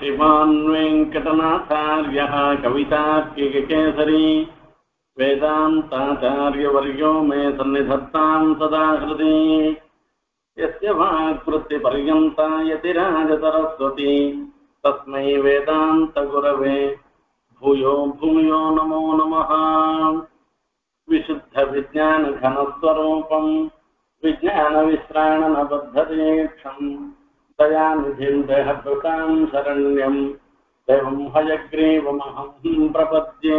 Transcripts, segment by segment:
श्रीमान वेंकटनाथार्यः कवितार्किककेसरी वेदान्ताचार्यवर्यो मे सन्निधत्तां सदा हृदि यस्य वाक्कृतिपर्यन्ता यतिराजसरस्वती तस्मै वेदान्तगुरवे भूयो भूयो नमो नमः। विशुद्धविज्ञानघनस्वरूपं विज्ञानविश्राणनबद्धदेक्षं दयानिधिं देहभृतां शरण्यं देवं हयग्रीवमहं प्रपद्ये।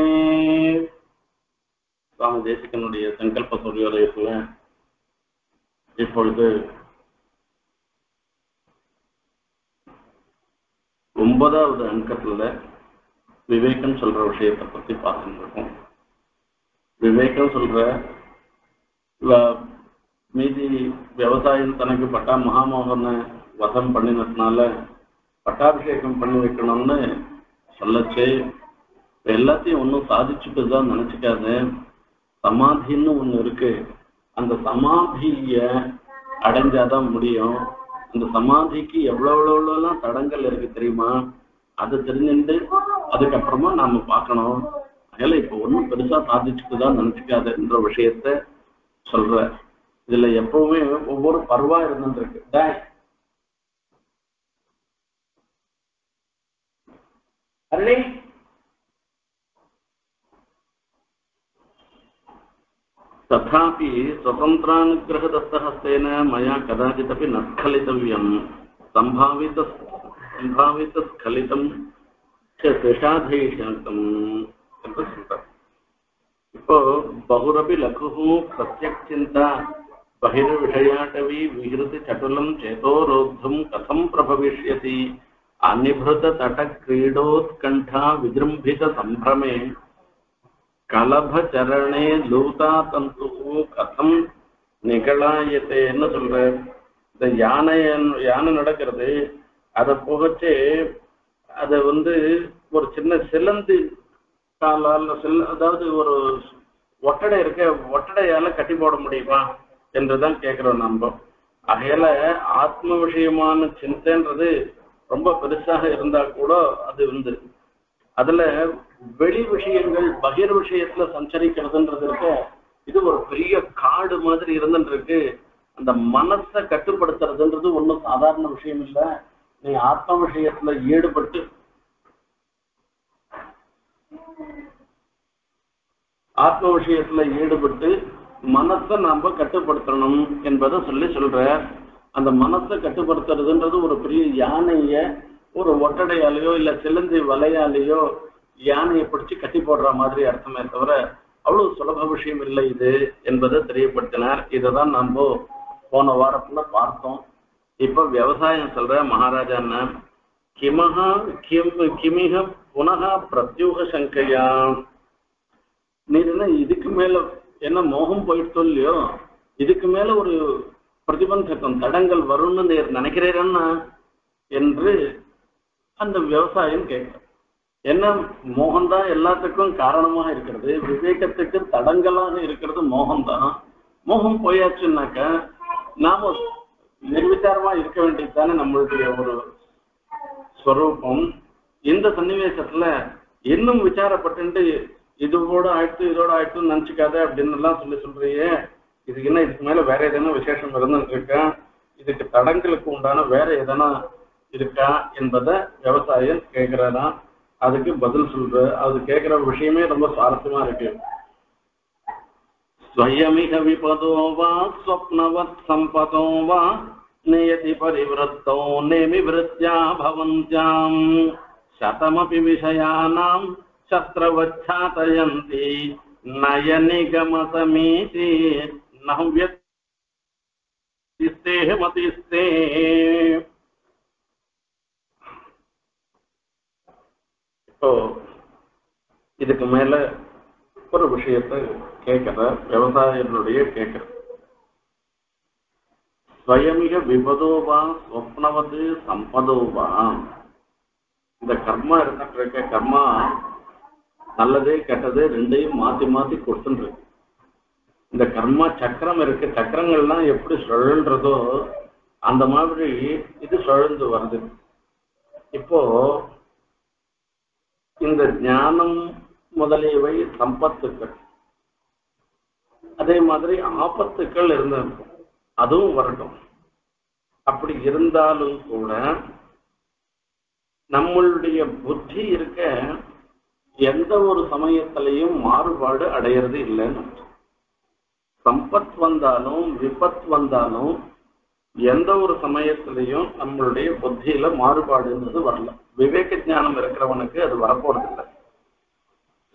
स्वामी தேசிகனுடைய சங்கல்ப சூரியோதயத்துல இப்பொழுது 9வது அங்கத்துல விவேகம் சொல்ற விஷயத்தை பத்தி பார்த்துட்டு இருக்கோம். விவேகம் சொல்ற மீதி விவசாயம் தனக்கு பட்டா மகாமோகனை வசம் பண்ணினதுனால பட்டாபிஷேகம் பண்ணி வைக்கணும்னு சொல்லச்சு. எல்லாத்தையும் ஒன்றும் சாதிச்சுட்டுதான் நினைச்சுக்காது. சமாதின்னு ஒன்று இருக்கு. அந்த சமாதிய அடைஞ்சாதான் முடியும். அந்த சமாதிக்கு எவ்வளோலாம் தடங்கள் இருக்கு தெரியுமா? அது தெரிஞ்சுட்டு அதுக்கப்புறமா நாம பார்க்கணும். அதனால இப்போ ஒன்றும் பெருசா சாதிச்சுட்டுதான் நினைச்சுக்காதுன்ற விஷயத்த சொல்ற. இதுல எப்பவுமே ஒவ்வொரு பருவா இருந்துருக்கு. அருணி तथापि स्वतंत्रानुग्रहदत्तहस्तेन मया कदाचिदपि न स्खलितव्यं संभावितस्खलितं च दशाधीशान्तम्। இப்போ बहुरपि लघुः प्रत्यक्चिन्ता बहिर्विषयाटवी विहृति चटुलं चेतोरोद्धुं कथं प्रभविष्यति अनिभृततटक्रीडोत्कण्ठा विजृम्भितसम्भ्रमे कलभचरणे लूतातन्तुः कथं निकलायते नु சொல்ற. இந்த யானை நடக்கிறது, அதை போகச்சே அதை வந்து ஒரு சின்ன சிலந்தி காலால் அதாவது ஒரு ஒட்டடை இருக்க ஒட்டடையால கட்டி போட முடியுமா என்றுதான் கேட்கிறோம் நம்ம. ஆகையில ஆத்ம விஷயமான சிந்தைன்றது ரொம்ப பெருசாக இருந்தா கூட அது வந்து அதுல வெளி விஷயங்கள் பகிர் விஷயத்துல சஞ்சரிக்கிறதுன்றது இருக்கும். இது ஒரு பெரிய காடு மாதிரி இருந்துருக்கு. அந்த மனசை கட்டுப்படுத்துறதுன்றது ஒன்றும் சாதாரண விஷயம் இல்லை. நீ ஆத்ம விஷயத்துல ஈடுபட்டு மனசை நாம கட்டுப்படுத்தணும் என்பதை சொல்ற. அந்த மனசை கட்டுப்படுத்துறதுன்றது ஒரு பெரிய யானைய ஒரு ஒட்டடையாலேயோ இல்ல சிலந்தி வலையாலேயோ யானையை பிடிச்சு கட்டி போடுற மாதிரி அர்த்தமே தவிர அவ்வளவு சுலப விஷயம் இல்லை இது என்பதை தெரியப்படுத்தினார். இதைதான் நம்ம போன வாரத்துல பார்த்தோம். இப்ப விவசாயம் சொல்ற மகாராஜா கிமிக புனகா பிரத்யூக சங்கையா. நீ என்ன இதுக்கு மேல என்ன மோகம் போயிட்டு இல்லையோ, இதுக்கு மேல ஒரு பிரதிபந்தகம் தடங்கள் வரும்னு நீர் நினைக்கிறேன்னா என்று அந்த விவசாயம் கேட்க. என்ன மோகம்தான் எல்லாத்துக்கும் காரணமாக இருக்கிறது. விவேகத்துக்கு தடங்களாக இருக்கிறது மோகம்தான். மோகம் போயாச்சுன்னாக்க நாம நிர்விச்சாரமா இருக்க வேண்டியதுதானே நம்மளுடைய ஒரு ஸ்வரூபம். இந்த சன்னிவேசத்துல இன்னும் விசாரப்பட்டு இதோட ஆயிடுத்து இதோட ஆயிடுத்துன்னு நினைச்சுக்காத அப்படின்னு எல்லாம் சொல்றியே. இதுக்கு என்ன இதுக்கு மேல வேற ஏதேனும் விசேஷம் இருந்துன்னு இருக்கா, இதுக்கு தடங்களுக்கு உண்டான வேற எதனா இருக்கா என்பதை விவசாயம் கேட்கிறாராம். அதுக்கு பதில் சொல்ற. அது கேட்கிற விஷயமே ரொம்ப சுவாரஸ்யமா இருக்கு. ஸ்வயமிக விபதோ வா ஸ்வப்னவத் சம்பதோ வா நியதி பரிவருத்தோ நேமிவிருத்யா பவந்த்யாம் சதமபி விஷயானாம் சத்ரவச்சாதயந்தி நயனிகமசமீதி நவ்யதிஸ்தே மதிஸ்தே. ஸோ இதுக்கு மேல ஒரு விஷயத்தை கேட்கிற விவசாயிகளுடைய கேட்கிற ஸ்வயமிக விபதோபா ஸ்வப்னவது சம்பதோபா. இந்த கர்மா இருந்துட்டு இருக்க கர்மா நல்லதே கெட்டது ரெண்டையும் மாத்தி மாத்தி கொடுத்துட்டு இருக்கு. இந்த கர்மா சக்கரம் இருக்கு. சக்கரங்கள்லாம் எப்படி சுழல்றதோ அந்த மாதிரி இது சுழந்து வருது. இப்போ இந்த ஞானம் முதலியவை சம்பத்துக்கள், அதே மாதிரி ஆபத்துக்கள் இருந்திருக்கும், அதுவும் வரட்டும். அப்படி இருந்தாலும் கூட நம்மளுடைய புத்தி இருக்க எந்த ஒரு சமயத்திலையும் மாறுபாடு அடையிறது இல்லைன்னு. சம்பத் வந்தாலும் விபத் வந்தாலும் எந்த ஒரு சமயத்திலையும் நம்மளுடைய புத்தியில மாறுபாடுன்றது வரல. விவேக ஞானம் இருக்கிறவனுக்கு அது வரப்போறது இல்லை.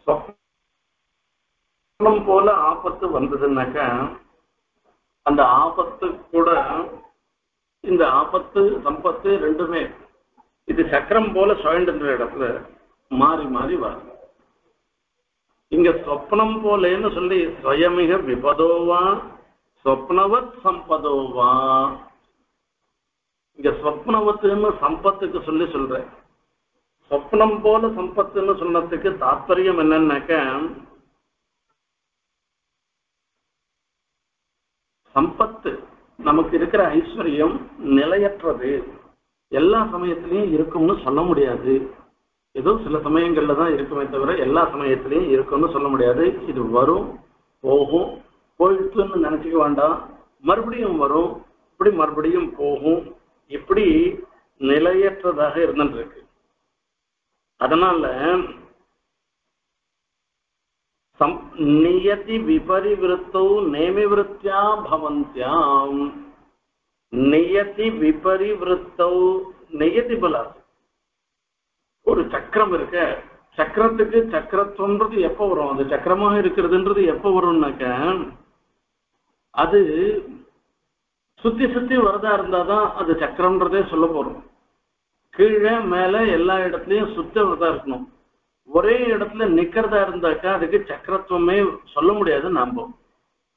சொப்பனம் போல ஆபத்து வந்ததுன்னாக்கா அந்த ஆபத்து கூட, இந்த ஆபத்து சம்பத்து ரெண்டுமே இது சக்கரம் போல சுழண்டுன்ற இடத்துல மாறி மாறி வரும். இங்க சொப்னம் போலேன்னு சொல்லி ஸ்வயமிக விபதோவா சொப்னவத் சம்பதோவா, இங்க சொப்னவத்துன்னு சம்பத்துக்கு சொல்லி சொல்றேன். சொப்னம் போல சம்பத்துன்னு சொன்னதுக்கு தாற்பயம் என்னன்னாக்க, சம்பத்து நமக்கு இருக்கிற ஐஸ்வர்யம் நிலையற்றது, எல்லா சமயத்திலையும் இருக்கும்னு சொல்ல முடியாது. ஏதோ சில சமயங்கள்ல தான் இருக்குமே தவிர எல்லா சமயத்திலையும் இருக்கும்னு சொல்ல முடியாது. இது வரும் போகும், போயிடுத்துன்னு நினைச்சுக்க வேண்டாம், மறுபடியும் வரும், இப்படி மறுபடியும் போகும், இப்படி நிலையற்றதாக இருந்துருக்கு. அதனால நியதி விபரிவிருத்தோ நேமிவிருத்தியா பவந்தியாம், நியதி விபரிவிருத்தோ, நியதி பலாது ஒரு சக்கரம் இருக்க, சக்கரத்துக்கு சக்கரத்துன்றது எப்ப வரும், அது சக்கரமாக இருக்கிறதுன்றது எப்ப வரும்னாக்க அது சுத்தி சுத்தி வரதா இருந்தாதான் அது சக்கரம்ன்றதே சொல்ல போறோம். கீழே மேல எல்லா இடத்துலயும் சுத்த வரதா இருக்கணும். ஒரே இடத்துல நிக்கிறதா இருந்தாக்கா அதுக்கு சக்கரத்துவமே சொல்ல முடியாது நாம.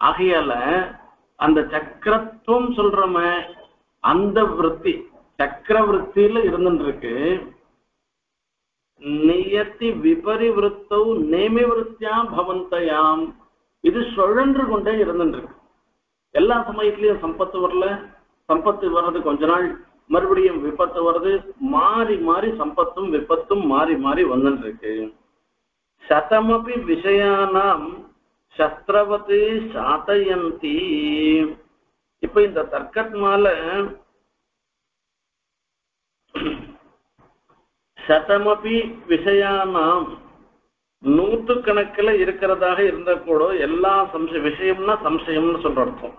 ஆகையால அந்த சக்கரத்துவம் சொல்றோமே அந்த விற்பி சக்கர விற்பியில இருந்துருக்கு. நியத்தி விபரிவிருத்தோ நேமிவிருத்தியா பவந்தயாம், இது சுழன்று கொண்டே இருந்துருக்கு. எல்லா சமயத்திலையும் சம்பத்து வரல, சம்பத்து வர்றது கொஞ்ச நாள், மறுபடியும் விபத்து வர்றது, மாறி மாறி சம்பத்தும் விபத்தும் மாறி மாறி வந்துருக்கு. சதமபி விஷயானாம் சஸ்திரவதி சாதயந்தி, இப்ப இந்த தர்க்கத்தினால சதமபி விஷயானாம் 100 கணக்கில் இருக்கிறதாக இருந்த கூட எல்லா விஷயம்னா சம்சயம்னு சொல்ற அர்த்தம்.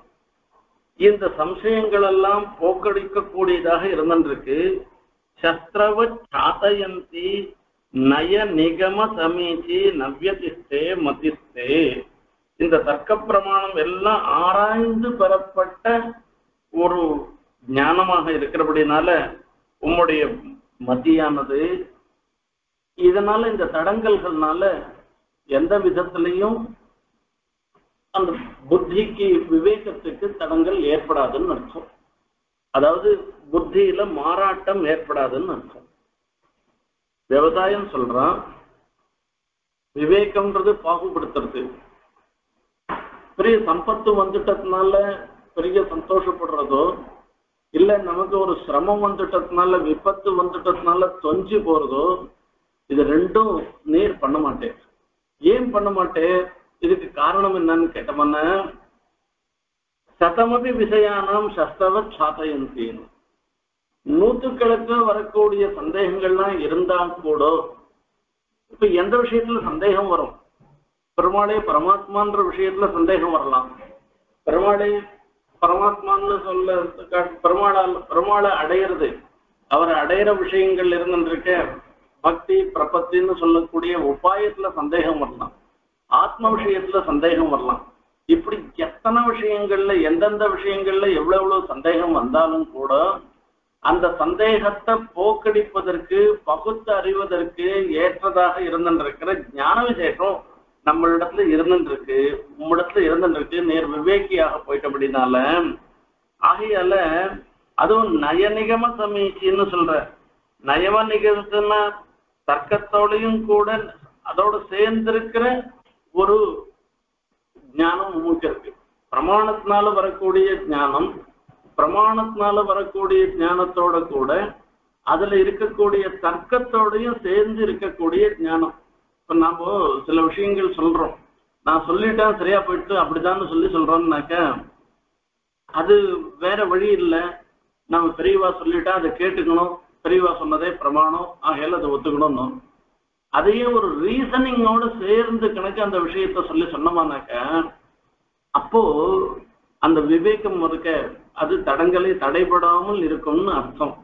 இந்த சம்சயங்கள் எல்லாம் போக்கடிக்க கூடியதாக இருந்திருக்கு. சஸ்திரவ சாதயந்தி நய நிகம சமீச்சி நவ்யதிஷ்டே மதிஷ்டே, இந்த தர்க்க பிரமாணம் எல்லாம் ஆராய்ந்து பெறப்பட்ட ஒரு ஞானமாக இருக்கிறபடினால உம்முடைய மதியானது இதனால இந்த தடங்கல்கள்னால எந்த விதத்திலையும் அந்த புத்திக்கு விவேகத்துக்கு தடங்கள் ஏற்படாதுன்னு அர்த்தம். அதாவது புத்தியில மாறாட்டம் ஏற்படாதுன்னு அர்த்தம். விவசாயம் சொல்றான், விவேகம்ன்றது பாகுபடுத்துறது. பெரிய சம்பத்து வந்துட்டதுனால பெரிய சந்தோஷப்படுறதோ இல்ல நமக்கு ஒரு சிரமம் வந்துட்டதுனால விபத்து வந்துட்டதுனால தொஞ்சி போறதோ இது ரெண்டும் நேர் பண்ண மாட்டேன். ஏன் பண்ண மாட்டேன், இதுக்கு காரணம் என்னன்னு கேட்டோம்னா சதமபி விஷயானாம் சஸ்திரவ சாதயந்தின்னு 100 கணக்கில் வரக்கூடிய சந்தேகங்கள்லாம் இருந்தா கூட, இப்ப எந்த விஷயத்துல சந்தேகம் வரும், பெருமாளே பரமாத்மான்ற விஷயத்துல சந்தேகம் வரலாம், பெருமாளே பரமாத்மான்னு சொல்ல பெருமாளை அடையிறது, அவரை அடையிற விஷயங்கள் இருந்துருக்க பக்தி பிரபத்தின்னு சொல்லக்கூடிய உபாயத்துல சந்தேகம் வரலாம், ஆத்ம விஷயத்துல சந்தேகம் வரலாம். இப்படி எத்தனை விஷயங்கள்ல எந்தெந்த விஷயங்கள்ல எவ்வளவு சந்தேகம் வந்தாலும் கூட அந்த சந்தேகத்தை போக்கடிப்பதற்கு பகுத்து அறிவதற்கு ஏற்றதாக இருந்துருக்கிற ஞான விசேஷம் நம்மளிடத்துல இருந்துருக்கு, உம்மிடத்துல இருந்துருக்கு. நேர் விவேக்கியாக போயிட்ட அப்படின்னால ஆகையால அதுவும் நயநிகம சமீச்சின்னு சொல்ற நயம நிகழ்த்துன்னா தர்க்கத்தோடையும் கூட அதோட சேர்ந்திருக்கிற ஒரு ஞானம் மூச்சு இருக்கு. பிரமாணத்தினால வரக்கூடிய ஞானம், பிரமாணத்தினால வரக்கூடிய ஞானத்தோட கூட तर्कतोड़ ज्ञान नाम सब विषय ना सोल्लिट्टेन सरिया पोयिट्टु अप्पडिदानु सोल्लि सोल्रान्नाक अदु वेर वळि इल्ल नाम परिवा सोल्लिट्टा अद केट्टुकणुम परिवा सोन्नदे प्रमाणम आगेल अद ओत्तुकणुम अदैये ओरु रीजनिंग ओड सेर्ந்து கணக்கு அந்த விஷயத்தை சொல்லி சொன்னமானாக்க அப்போ அந்த விவேகம் இருக்க அது தடங்களே தடைபடாமல் இருக்கும்னு அர்த்தம்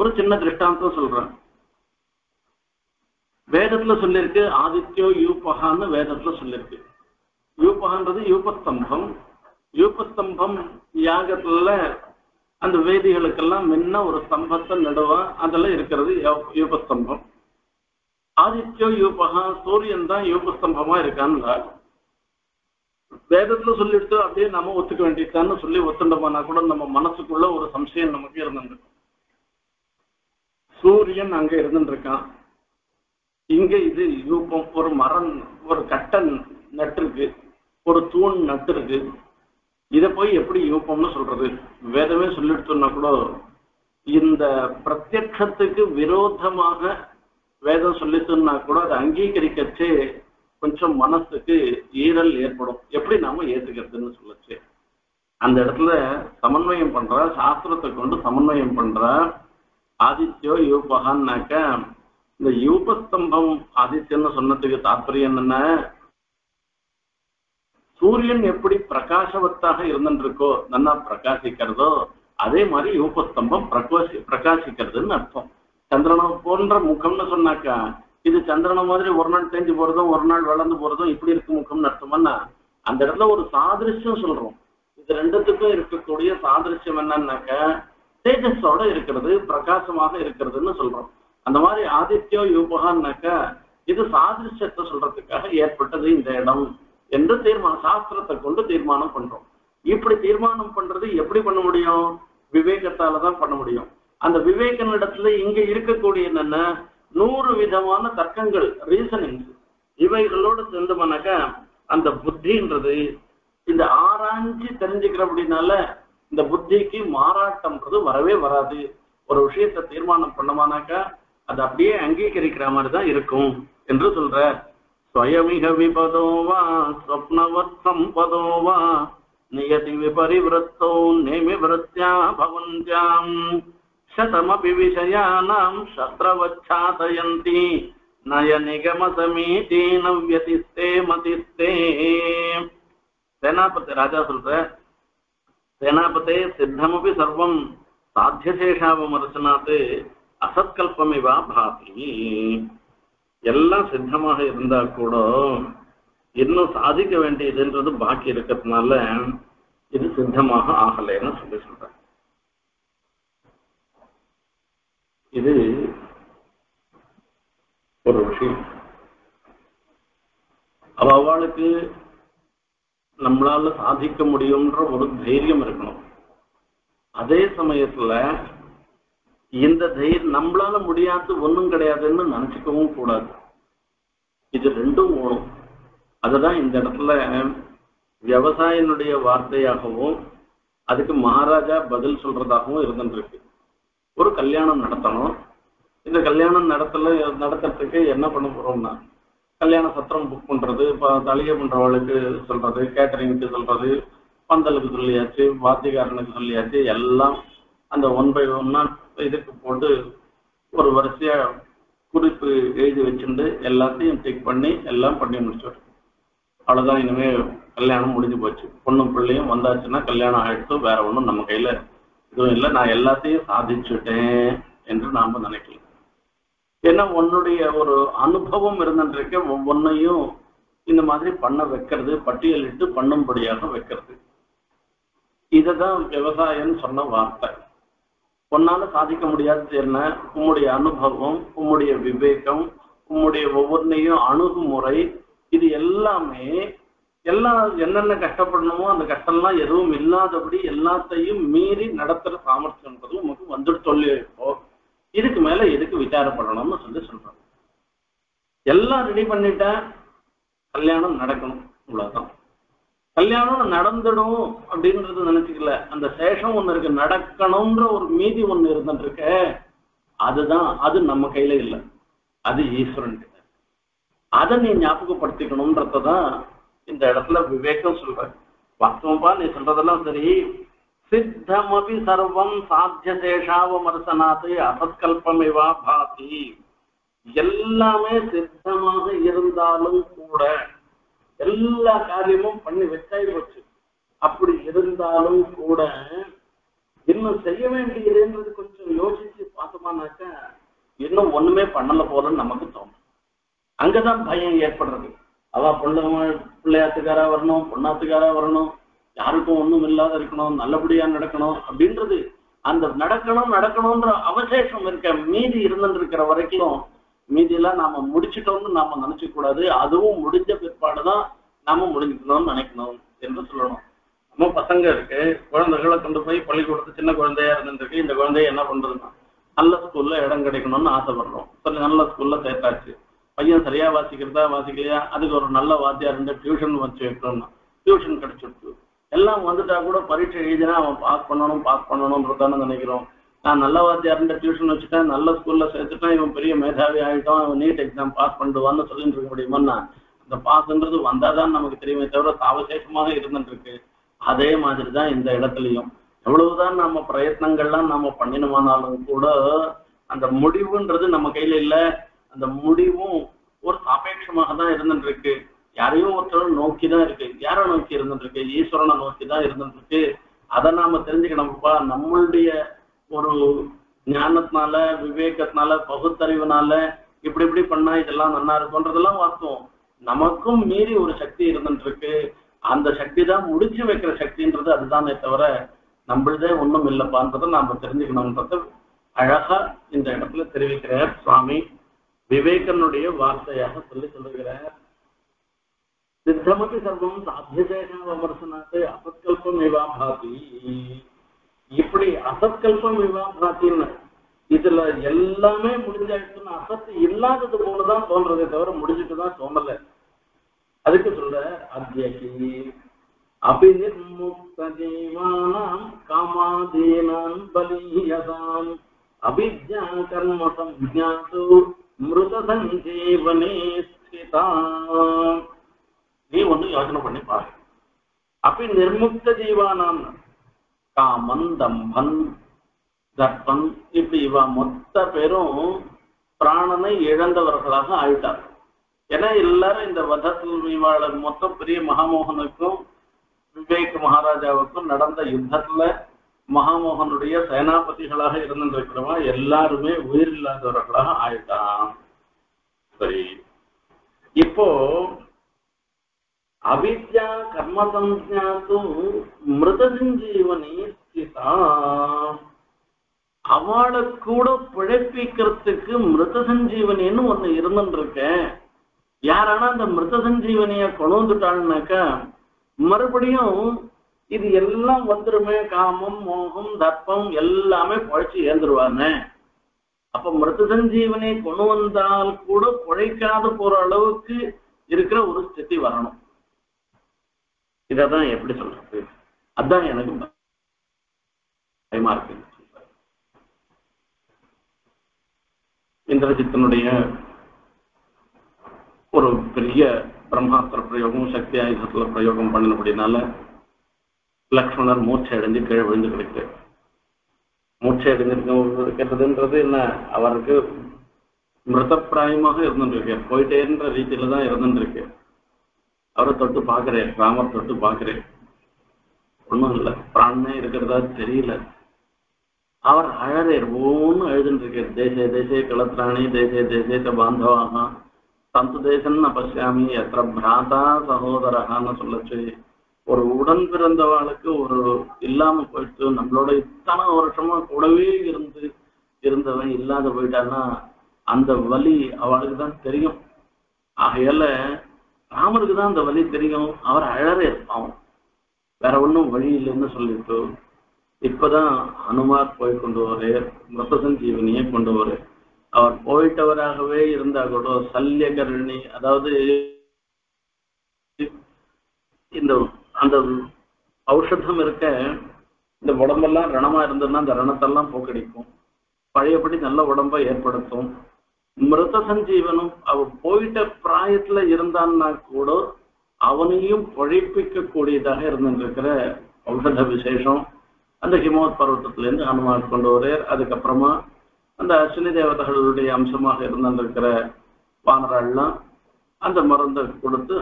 ஒரு சின்ன திருஷ்டாந்தம் சொல்றேன் வேதத்துல சொல்லிருக்கு ஆதித்யோ யூபஹான்னு வேதத்துல சொல்லிருக்கு யூபஹான்றது யூபஸ்தம்பம் யூபஸ்தம்பம் யாகத்துல அந்த வேதிகளுக்கெல்லாம் முன்ன ஒரு ஸ்தம்பத்தை நடுவா அதல இருக்குது யூபஸ்தம்பம் ஆதித்யோ யூபஹா சூரியன் தான் யூபஸ்தம்பமா இருக்கான்னு வேதத்துல சொல்லிட்டு அப்படியே நாம ஒத்துக்க வேண்டியதான்னு சொல்லி ஒத்துண்டோம்னா கூட நம்ம மனசுக்குள்ள ஒரு சம்சயம் நமக்கு இருந்திருக்கும் சூரியன் அங்க இருந்திருக்கான் इंगे इदु यूपम और मरम और कट्टन नट्टुरुक्कु और तूण नट्टुरुक्कु इद पोई एप्पडी यूपमनु सोल्றது वेदमे सोल्लिट्टुन्ना कूड इंद प्रत्यक्षत्तुक्कु विरोधमाग वेदम सोल्लिट्टुन्ना कूड अद अंगीकरिक्कच्चे कोंजम मनसुक्कु ईरल एற்படும் एप्पडी नाम ஏத்துக்கிறதுன்னு சொல்லச்சே அந்த இடத்துல சமன்வயம் பண்றா சாஸ்திரத்தை கொண்டு சமன்வயம் பண்றா ஆதித்யோ யூபஹான்னாக்க यूपस्तंभम आदित्य तात्पर्य सूर्यन एप्पड़ी प्रकाशवत्ता ना प्रकाशिक्करदो अदे मारी यूपस्तंभम प्रकाशिक्करदुन्नु अर्थम चंद्रन पोंड्र मुखम्नु सोन्नाक्का इदु चंद्रन मादिरी ओरु नाल तेंजु पोरुदुम ओरु नाल वलंदु पोरुदुम इप्पड़ी इरुक्कु मुखम्नु अर्थमन्ना अंद इडத்துல ओरु सादृश्यम सोल्रोम इदु रेंडुत्तुक्कुम इरुक्कக்கூடிய सादृश्यम एन्नाक्का तेजसோட इरुक्किरदु प्रकाशமாக इरुक्किरதுன்னு சொல்றோம் அந்த மாதிரி ஆதித்யோ யூபஹான்னாக்க இது சாதிருஷ்யத்தை சொல்றதுக்காக ஏற்பட்டது இந்த இடம் என்ற தீர்மானம் சாஸ்திரத்தை கொண்டு தீர்மானம் பண்றோம் இப்படி தீர்மானம் பண்றது எப்படி பண்ண முடியும் விவேகத்தால தான் பண்ண முடியும் அந்த விவேகன இடத்துல இங்க இருக்கக்கூடிய என்னென்ன 100 விதமான தர்க்கங்கள் ரீசனிங் இவைகளோடு சேர்ந்தமனாக்க அந்த புத்தின்றது இந்த ஆராய்ச்சி தெரிஞ்சிக்கிறபடினால இந்த புத்திக்கு மாறாட்டம்ன்றது வரவே வராது ஒரு விஷயத்தை தீர்மானம் பண்ணமனாக்க அது அப்படியே அங்கீகரிக்கிற மாதிரி தான் இருக்கும் என்று சொல்ற ஸ்வயமிஹ விபதோவா ஸ்வப்னவத் சம்பதோவா நியதி விபரிவ்ரத்தோ நேமிவ்ரத்யா பவந்த்யாம் சதமபி விஷயானாம் சத்ரவச்சாதயந்தி நயநிகமசமீதி நவ்யதிஸ்தே மதிஸ்தே சேனாபதி ராஜா சொல்ற சேனாபதே சித்தமபி சர்வம் சாத்தியசேஷாவமர்சனாத் असत्कल्पमेवा भाति எல்லாம் சித்தமாக இருந்தா கூட இன்னும் சாதிக்க வேண்டியதுன்றது பாக்கி இருக்கதனால இது சித்தமாக ஆகலைன்னு சொல்றாங்க இது ஒரு விஷயம் அவளுக்கு நம்மளால சாதிக்க முடியும்ன்ற ஒரு தைரியம் இருக்கணும் அதே சமயத்துல இந்த தைர் நம்மளால முடியாது ஒண்ணும் கிடையாதுன்னு நினைச்சுக்கவும் கூடாது இது ரெண்டும் ஓடும் அதுதான் இந்த இடத்துல வியாபாரியனுடைய வார்த்தையாகவும் அதுக்கு மகாராஜா பதில் சொல்றதாகவும் இருந்திருக்கு ஒரு கல்யாணம் நடத்தணும் இந்த கல்யாணம் நடத்துறதுக்கு என்ன பண்ண போறோம்னா கல்யாண சத்திரம் புக் பண்றது தலைய பண்றவளுக்கு சொல்றது கேட்டரிங்க்கு சொல்றது பந்தலுக்கு சொல்லியாச்சு வாத்தியக்காரனுக்கு சொல்லியாச்சு எல்லாம் அந்த ஒன் பை ஒன்னா இதுக்கு போட்டு ஒரு வரிசையா குறிப்பு எழுதி வச்சிருந்து எல்லாத்தையும் டிக் பண்ணி எல்லாம் பண்ணி முடிச்சிடும் அவ்வளவுதான் இனிமே கல்யாணம் முடிஞ்சு போச்சு பொண்ணும் பிள்ளையும் வந்தாச்சுன்னா கல்யாணம் ஆயிடுச்சு வேற ஒன்றும் நம்ம கையில இதுவும் இல்லை நான் எல்லாத்தையும் சாதிச்சுட்டேன் என்று நாம நினைக்கலாம் ஏன்னா உன்னுடைய ஒரு அனுபவம் இருந்துருக்க ஒவ்வொன்னையும் இந்த மாதிரி பண்ண வைக்கிறது பட்டியலிட்டு பண்ணும்படியாக வைக்கிறது இதுதான் விவசாயம் சொன்ன வார்த்தை உன்னால சாதிக்க முடியாது என்ன உம்முடைய அனுபவம் உம்முடைய விவேகம் உம்முடைய ஒவ்வொன்றையும் அணுகுமுறை இது எல்லாமே என்னென்ன கஷ்டப்படணுமோ அந்த கஷ்டம்லாம் எதுவும் இல்லாதபடி எல்லாத்தையும் மீறி நடத்துற சாமர்த்தியம்ன்றது உமக்கு வந்துட்டு சொல்லியிருக்கோ இதுக்கு மேல எதுக்கு விசாரப்படணும்னு சொல்லி சொல்றாங்க எல்லாம் ரெடி பண்ணிட்டா கல்யாணம் நடக்கணும் அவ்வளவுதான் கல்யாணம் நடந்துடும் அப்படின்றது நினைச்சுக்கல அந்த சேஷம் ஒண்ணு இருக்கு நடக்கணும்ன்ற ஒரு மீதி ஒண்ணு இருந்துட்டு இருக்க अम्म कई ईश्वर ஞாபகப்படுத்திக்கணும் விவேகம் वास्तवपा नहीं सरी सिद्धमपि सर्वं साध्य शेषावमर्शनात् असत्कल्पमेव भाति सिद्धமாக இருந்தாலும் கூட எல்லா காரியமும் பண்ணி வெச்சாயிடுச்சு அப்படி இருந்தாலும் கூட இன்னும் செய்ய வேண்டியதுன்றது கொஞ்சம் யோசிச்சு பார்த்தோம்னாக்க இன்னும் ஒண்ணுமே பண்ணல போல நமக்கு தோணும் அங்கதான் பயம் ஏற்படுறது அவ பிள்ளையாத்துக்காரா வரணும் பொண்ணாத்துக்காரா வரணும் யாருக்கும் ஒண்ணும் இல்லாத இருக்கணும் நல்லபடியா நடக்கணும் அப்படின்றது அந்த நடக்கணும்ன்ற அவசேஷம் இருக்க மீதி இருந்துருக்கிற வரைக்கும் மீதியெல்லாம் நாம முடிச்சுட்டோம்னு நாம நினைச்சு கூடாது அதுவும் முடிஞ்ச பிற்பாடுதான் நாம முடிஞ்சுக்கணும்னு நினைக்கணும் என்று சொல்லணும் நம்ம பசங்க இருக்கு குழந்தைகளை கொண்டு போய் பள்ளிக்கூடத்து சின்ன குழந்தையா இருந்துருக்கு இந்த குழந்தைய என்ன பண்றதுன்னா நல்ல ஸ்கூல்ல இடம் கிடைக்கணும்னு ஆசைப்படுறோம் சரி நல்ல ஸ்கூல்ல சேர்த்தாச்சு பையன் சரியா வாசிக்கிறதா வாசிக்கலையா அதுக்கு ஒரு நல்ல வாத்தியார் இருந்து டியூஷன் வச்சு வைக்கணும்னா டியூஷன் கிடைச்சிருக்கு எல்லாம் வந்துட்டா கூட பரீட்சை எழுதினா அவன் பாஸ் பண்ணணும்ன்றதானே நினைக்கிறோம் நான் நல்ல வாத்தியார்ன்ற டியூஷன் வச்சுட்டேன் நல்ல ஸ்கூல்ல சேர்த்துட்டேன் இவன் பெரிய மேதாவி ஆகிட்டான் அவன் நீட் எக்ஸாம் பாஸ் பண்ணிடுவான்னு சொல்லிட்டு இருக்க முடியுமான்னா அந்த பாஸ்ன்றது வந்தாதான் நமக்கு தெரியுமே தவிர சாவசேஷமாக இருந்துட்டு இருக்கு அதே மாதிரி தான் இந்த இடத்துலையும் எவ்வளவுதான் நம்ம பிரயத்னங்கள்லாம் நம்ம பண்ணினோமானாலும் கூட அந்த முடிவுன்றது நம்ம கையில இல்லை அந்த முடிவும் ஒரு சாபேட்சமாக தான் இருந்துட்டு இருக்கு யாரையும் ஒருத்தரும் நோக்கிதான் இருக்கு யாரை நோக்கி இருந்துட்டு இருக்கு ஈஸ்வரனை நோக்கிதான் இருந்துட்டு இருக்கு அதை நாம தெரிஞ்சுக்கணும்ப்பா நம்மளுடைய ஒரு ஞானத்தினால விவேகத்தினால பகுத்தறிவுனால இப்படி இப்படி பண்ணா இதெல்லாம் நல்லா இருக்கும்ன்றதெல்லாம் வாஸ்தவம் நமக்கும் மீறி ஒரு சக்தி இருந்துட்டு இருக்கு அந்த சக்தி தான் முடிச்சு வைக்கிற சக்தின்றது அதுதானே தவிர நம்மளதே ஒண்ணும் இல்லைப்பான்றதை நாம தெரிஞ்சுக்கணும்ன்றத அழகா இந்த இடத்துல தெரிவிக்கிறார் சுவாமி விவேகனுடைய வார்த்தையாக சொல்லி சொல்லுகிறார் सिद्धमपि सर्वं साध्यशेषावमर्शनात् असत्कल्पमेव भाति இப்படி அசத்கல்பமிவ பாத்தின்னு இதுல எல்லாமே முடிஞ்சாயிடுச்சுன்னு அசத் இல்லாதது போலதான் தோன்றதே தவிர முடிஞ்சுட்டுதான் தோணல அதுக்கு சொல்ற அத்தியகி அபிநிர்முக்த ஜீவானாம் காமாதீனாம் பலியதாம் அபிஜ்ஞா கர்ம சஞ்ஞாசு மிருத சஞ்சீவனே ஸ்திதாம் நீ ஒண்ணு யோசனை பண்ணி பாரு அப்படி நிர்முக்த ஜீவானாம் காமன் தம்பன் தர்பன் இப்படி இவ மொத்த பேரும் பிராணனை இழந்தவர்களாக ஆயிட்டார் ஏன்னா எல்லாரும் இந்த வதத்தில் இவாள மொத்தம் பெரிய மகாமோகனுக்கும் விவேக் மகாராஜாவுக்கும் நடந்த யுத்தத்துல மகாமோகனுடைய சேனாபதிகளாக இருந்திருக்கிறவா எல்லாருமே உயிரில்லாதவர்களாக ஆயிட்டான் சரி இப்போ அவித்யா கர்ம சஞ்ஞாசு மிருத சஞ்சீவனே ஸ்திதா அவளை கூட பிழைப்பிக்கிறதுக்கு மிருத சஞ்சீவனின்னு ஒண்ணு இருந்துட்டு இருக்கேன் யாரானா அந்த மிருத சஞ்சீவனிய கொண்டுட்டாள்னாக்கா மறுபடியும் இது எல்லாம் வந்துருமே காமம் மோகம் தர்ப்பம் எல்லாமே பழச்சு ஏந்துருவானே அப்ப மிருத சஞ்சீவனை கொண்டு வந்தால் கூட பிழைக்காத போற அளவுக்கு இருக்கிற ஒரு ஸ்திதி வரணும் இதான் எப்படி சொல்றது அதான் எனக்கு பயமா இருக்கு இந்திரஜித்தனுடைய ஒரு பெரிய பிரம்மாஸ்திர பிரயோகம் சக்தி ஆயுதத்துல பிரயோகம் பண்ணபடினால லக்ஷ்மணர் மூர்ச்சை அடைஞ்சு கீழே விழுந்து கிடைக்கு மூர்ச்சை அடைஞ்சிருக்கிறதுன்றது என்ன அவருக்கு மிருதப்பிராயமாக இருந்துருக்கு போயிட்டேன்ற ரீதியில தான் இருந்துருக்கு அவரை தொட்டு பாக்குறேன் ராமர் தொட்டு பாக்குறேன் ஒண்ணும் இல்லை பிராணனே இருக்கிறதா தெரியல அவர் அழறேர் ஒன்னு எழுதுன்னு இருக்கார் தேசே தேசே கிளத்ராணி தேசே தேசேத்த பாந்தவாக தந்து தேசம்னு பசியாமி எத்த பிராதா சகோதரகான்னு சொல்லச்சு ஒரு உடன் பிறந்தவாளுக்கு ஒரு இல்லாம போயிட்டு நம்மளோட இத்தனை வருஷமா கூடவே இருந்தவன் இல்லாத போயிட்டான்னா அந்த வலி அவளுக்கு தான் தெரியும் ஆகையால ராமருக்கு தான் அந்த வழி தெரியும் அவர் அழறே இருப்பான் வேற ஒன்றும் வழி இல்லைன்னு சொல்லிட்டு இப்பதான் அனுமார் போய் கொண்டு வரே மிருத சஞ்சீவனியை கொண்டு வரே அவர் போயிட்டவராகவே இருந்தா கூட சல்யகரணி அதாவது இந்த அந்த ஔஷதம் இருக்க இந்த உடம்பெல்லாம் ரணமா இருந்ததுன்னா அந்த ரணத்தெல்லாம் போக்கடிக்கும் பழையபடி நல்ல உடம்பை ஏற்படுத்தும். மிருத சஞ்சீவனும் அவன் போயிட்ட பிராயத்துல இருந்தான்னா கூட அவனையும் பொழைப்பிக்க கூடியதாக இருந்துருக்கிற ஔஷத விசேஷம் அந்த ஹிமவத் பர்வத்திலேருந்து ஹனுமான் கொண்டு வரையர். அதுக்கப்புறமா அந்த அஸ்வினி தேவதைகளுடைய அம்சமாக இருந்திருக்கிற வானரெல்லாம் அந்த மருந்தை கொடுத்து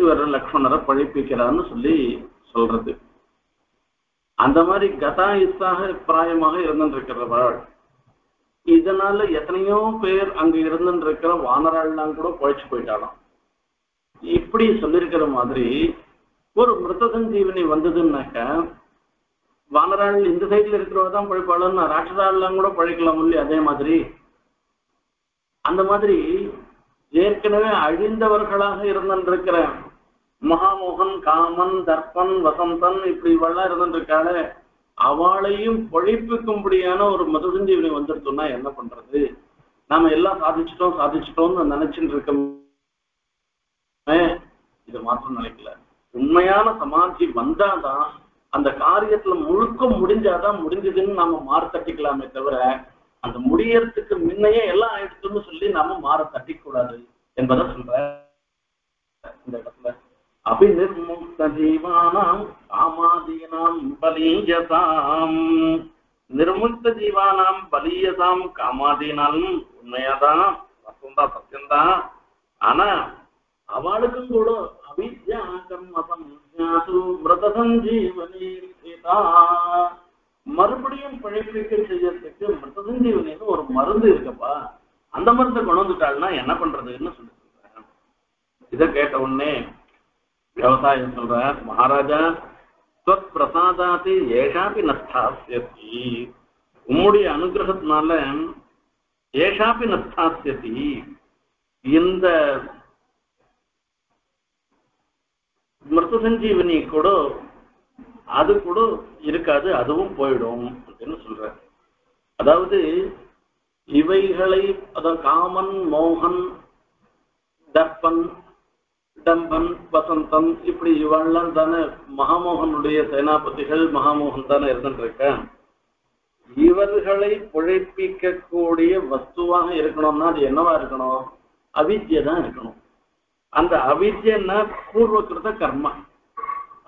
இவர் லக்ஷ்மணரை பழிப்பிக்கிறான்னு சொல்லி சொல்றது. அந்த மாதிரி கதா இத்தாக பிராயமாக இருந்துருக்கிறவள் இதனால எத்தனையோ பேர் அங்க இருந்துருக்கிற வானரெல்லாம் கூட பழிச்சு போயிட்டாலும் இப்படி சொல்லியிருக்கிற மாதிரி ஒரு மிருதசஞ்சீவனி வந்ததுன்னாக்க வானராள் இந்த சைட்ல இருக்கிறவங்க தான் பழிப்பாளன்னு ராட்சதாள்லாம் கூட பழிக்கலாம் இல்லையா? அதே மாதிரி அந்த மாதிரி ஏற்கனவே அழிந்தவர்களாக இருந்துருக்கிற மகாமோகன், காமன், தர்ப்பன், வசந்தன் இப்படி இவெல்லாம் இருந்துருக்காளே அவளையும் பொழிப்புக்கும்படியான ஒரு மிருதசஞ்சீவனி வந்துருத்தோம்னா என்ன பண்றது? நாம எல்லாம் சாதிச்சுட்டோம்னு நினைச்சுட்டு இருக்கோமே, இது மாத்திரம் நினைக்கல. உண்மையான சமாதி வந்தாதான் அந்த காரியத்துல முழுக்க முடிஞ்சாதான் முடிஞ்சதுன்னு நாம மாற தட்டிக்கலாமே தவிர அந்த முடியறதுக்கு முன்னையே எல்லாம் ஆயிடுச்சுன்னு சொல்லி நாம மாற தட்டிக்கூடாது என்பதை சொல்ற இந்த இடத்துல. அபிநிர்முக்த ஜீவானாம் காமாதீனாம் பலீயதாம். நிர்முக்த ஜீவானாம் பலீயதாம் காமாதீனாலும் உண்மையாதான், வசந்தான், சத்தியம்தான். ஆனா அவளுக்கும் கூட மறுபடியும் பழிப்பிக்க செய்யறதுக்கு மிருதசஞ்சீவனின்னு ஒரு மருந்து இருக்கப்பா, அந்த மருந்தை கொண்டு வந்துட்டாள்னா என்ன பண்றதுன்னு சொல்லி சொல்ற. இதை கேட்ட உடனே விவசாயம் சொல்ற, மகாராஜா ஸ்வத் பிரசாதாதி ஏஷாபி நஷ்டாஸ்யதி. உம்முடைய அனுகிரகத்தினால ஏஷாபி நஷ்டாஸ்யதி இந்த மிருதசஞ்சீவனி கூட அது கூட இருக்காது, அதுவும் போயிடும் அப்படின்னு சொல்ற. அதாவது இவைகளை அதான் காமன், மோகன், தர்ப்பன், டம்பன், வசந்தம் இப்படி இவெல்லாம் தானே மகாமோகனுடைய சேனாபதிகள், மகாமோகன் தானே இருந்துருக்க. இவர்களை பொழைப்பிக்க கூடிய வஸ்துவாக இருக்கணும்னா அது என்னவா இருக்கணும்? அவித்யை தான் இருக்கணும். அந்த அவித்யன்னா பூர்வகிருத கர்மா.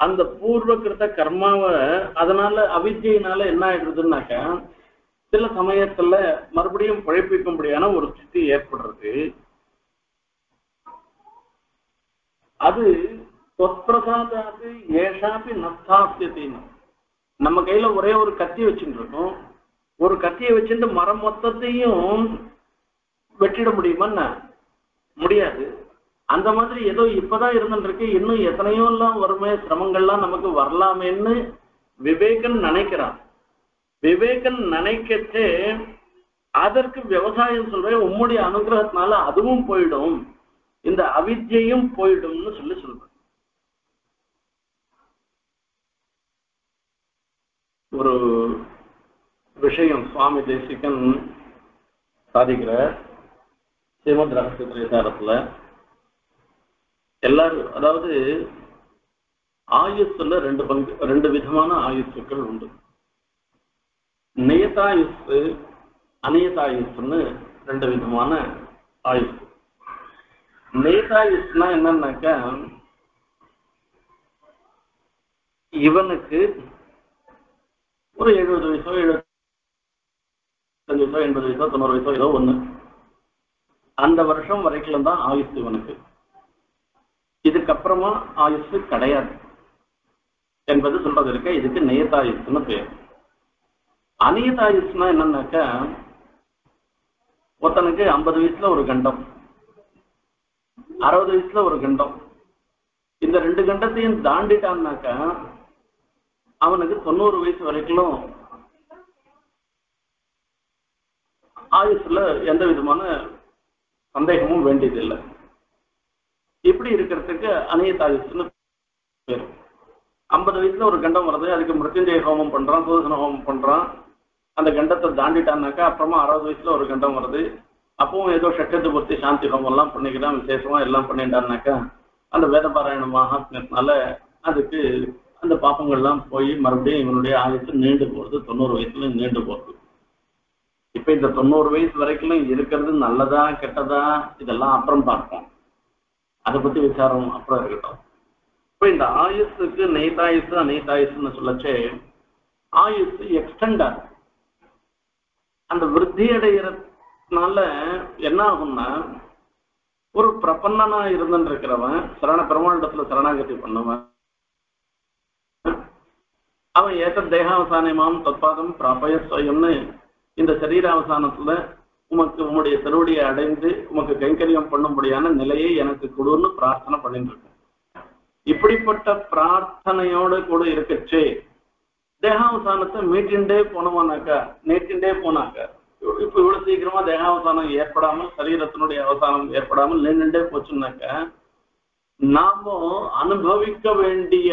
அந்த பூர்வகிருத கர்மாவை அதனால அவித்யினால என்ன ஆயிடுறதுன்னாக்க சில சமயத்துல மறுபடியும் பழிப்பிக்கும்படியான ஒரு ஸ்திதி ஏற்படுறது. அது தொற்பிரசாதாது ஏஷாபி நஷ்டாஸ்தின்னு நம்ம கையில ஒரே ஒரு கத்தி வச்சுட்டு இருக்கோம். ஒரு கத்தியை வச்சுட்டு மரம் மொத்தத்தையும் வெட்டிட முடியுமான்னு முடியாது. அந்த மாதிரி ஏதோ இப்பதான் இருந்துருக்கு, இன்னும் எத்தனையோ எல்லாம் வருமே, சிரமங்கள்லாம் நமக்கு வரலாமேன்னு விவேகன் நினைக்கிறான். விவேகன் நினைக்கட்டு அதற்கு விவசாயம் சொல்றேன், உம்முடைய அனுகிரகத்தினால அதுவும் போயிடும், இந்த அவித்யையும் போயிடும்னு சொல்லி சொல்றேன். ஒரு விஷயம் சுவாமி தேசிகன் சாதிக்கிற ஸ்ரீமத் ரகசிய பிரச்சாரத்துல எல்லாரும், அதாவது ஆயுசுல ரெண்டு விதமான ஆயுசுக்கள் உண்டு. நியதாயுசு, அநியதாயுசுன்னு ரெண்டு விதமான ஆயுசு. நியதாயுசுனா என்னன்னாக்க இவனுக்கு ஒரு 70 வயசோ 75 வயசோ 80 வயசோ 90 வயசோ ஏதோ ஒண்ணு அந்த வருஷம் வரைக்கும் தான் ஆயுசு இவனுக்கு. இதுக்கப்புறமா ஆயுசு கிடையாது என்பது சொல்றது இருக்க. இதுக்கு நியதாயுசுன்னு பேர். அநியதாயுசுனா என்னன்னாக்க ஒருத்தனுக்கு 50 வயசுல ஒரு கண்டம், 60 வயசுல ஒரு கண்டம், இந்த ரெண்டு கண்டத்தையும் தாண்டிட்டான்னாக்க அவனுக்கு 90 வயசு வரைக்கும் ஆயுசுல எந்த விதமான சந்தேகமும் வேண்டியதில்லை. இப்படி இருக்கிறதுக்கு அநியதாயுசுன்னு பேர். 50 வயசுல ஒரு கண்டம் வருது, அதுக்கு மிருத்யுஞ்சய ஹோமம் பண்றான், சூதன ஹோமம் பண்றான், அந்த கண்டத்தை தாண்டிட்டான்னாக்கா அப்புறமா 60 வயசுல ஒரு கண்டம் வருது, அப்பவும் ஏதோ சட்டத்தை பொறுத்து சாந்தி ஹோமம் எல்லாம் பண்ணிக்கிறான், விசேஷமா எல்லாம் பண்ணிட்டான்னாக்கா அந்த வேத பாராயணம் ஆகினால அதுக்கு அந்த பாப்பங்கள்லாம் போய் மறுபடியும் இவனுடைய ஆயுசு நீண்டு போறது, 90 வயசுல நீண்டு போறது. இப்ப இந்த 90 வயசு வரைக்கும் இருக்கிறது நல்லதா கெட்டதா இதெல்லாம் அப்புறம் பார்ப்போம். அதை பத்தி விசாரம் அப்புறம் இருக்கட்டும். இப்ப இந்த ஆயுசுக்கு நெய்தாயுசு அனைதாயுசுன்னு சொல்லச்சே ஆயுசு எக்ஸ்டெண்ட் ஆகும். அந்த விருத்தி அடைகிறதுனால என்ன ஆகும்னா, ஒரு பிரபன்னனா இருந்துட்டு இருக்கிறவன் சரண பெருமாண்டத்துல சரணாகதி பண்ணுவன், அவன் ஏற்ற தேகாவசானமாம் தற்பாதம் பிராபய ஸ்வயம்னு இந்த சரீராவசானத்துல உமக்கு உம்முடைய திருவடியை அடைந்து உமக்கு கைங்கரியம் பண்ணும்படியான நிலையை எனக்கு கொடுன்னு பிரார்த்தனை பண்ணிட்டு இருக்கேன். இப்படிப்பட்ட பிரார்த்தனையோடு கூட இருக்கச்சே தேகாவசானத்தை நீட்டிண்டே போனாக்க இப்ப இவ்வளவு சீக்கிரமா தேகாவசானம் ஏற்படாமல் சரீரத்தினுடைய அவசானம் ஏற்படாமல் நீண்டுண்டே போச்சுன்னாக்க நாம அனுபவிக்க வேண்டிய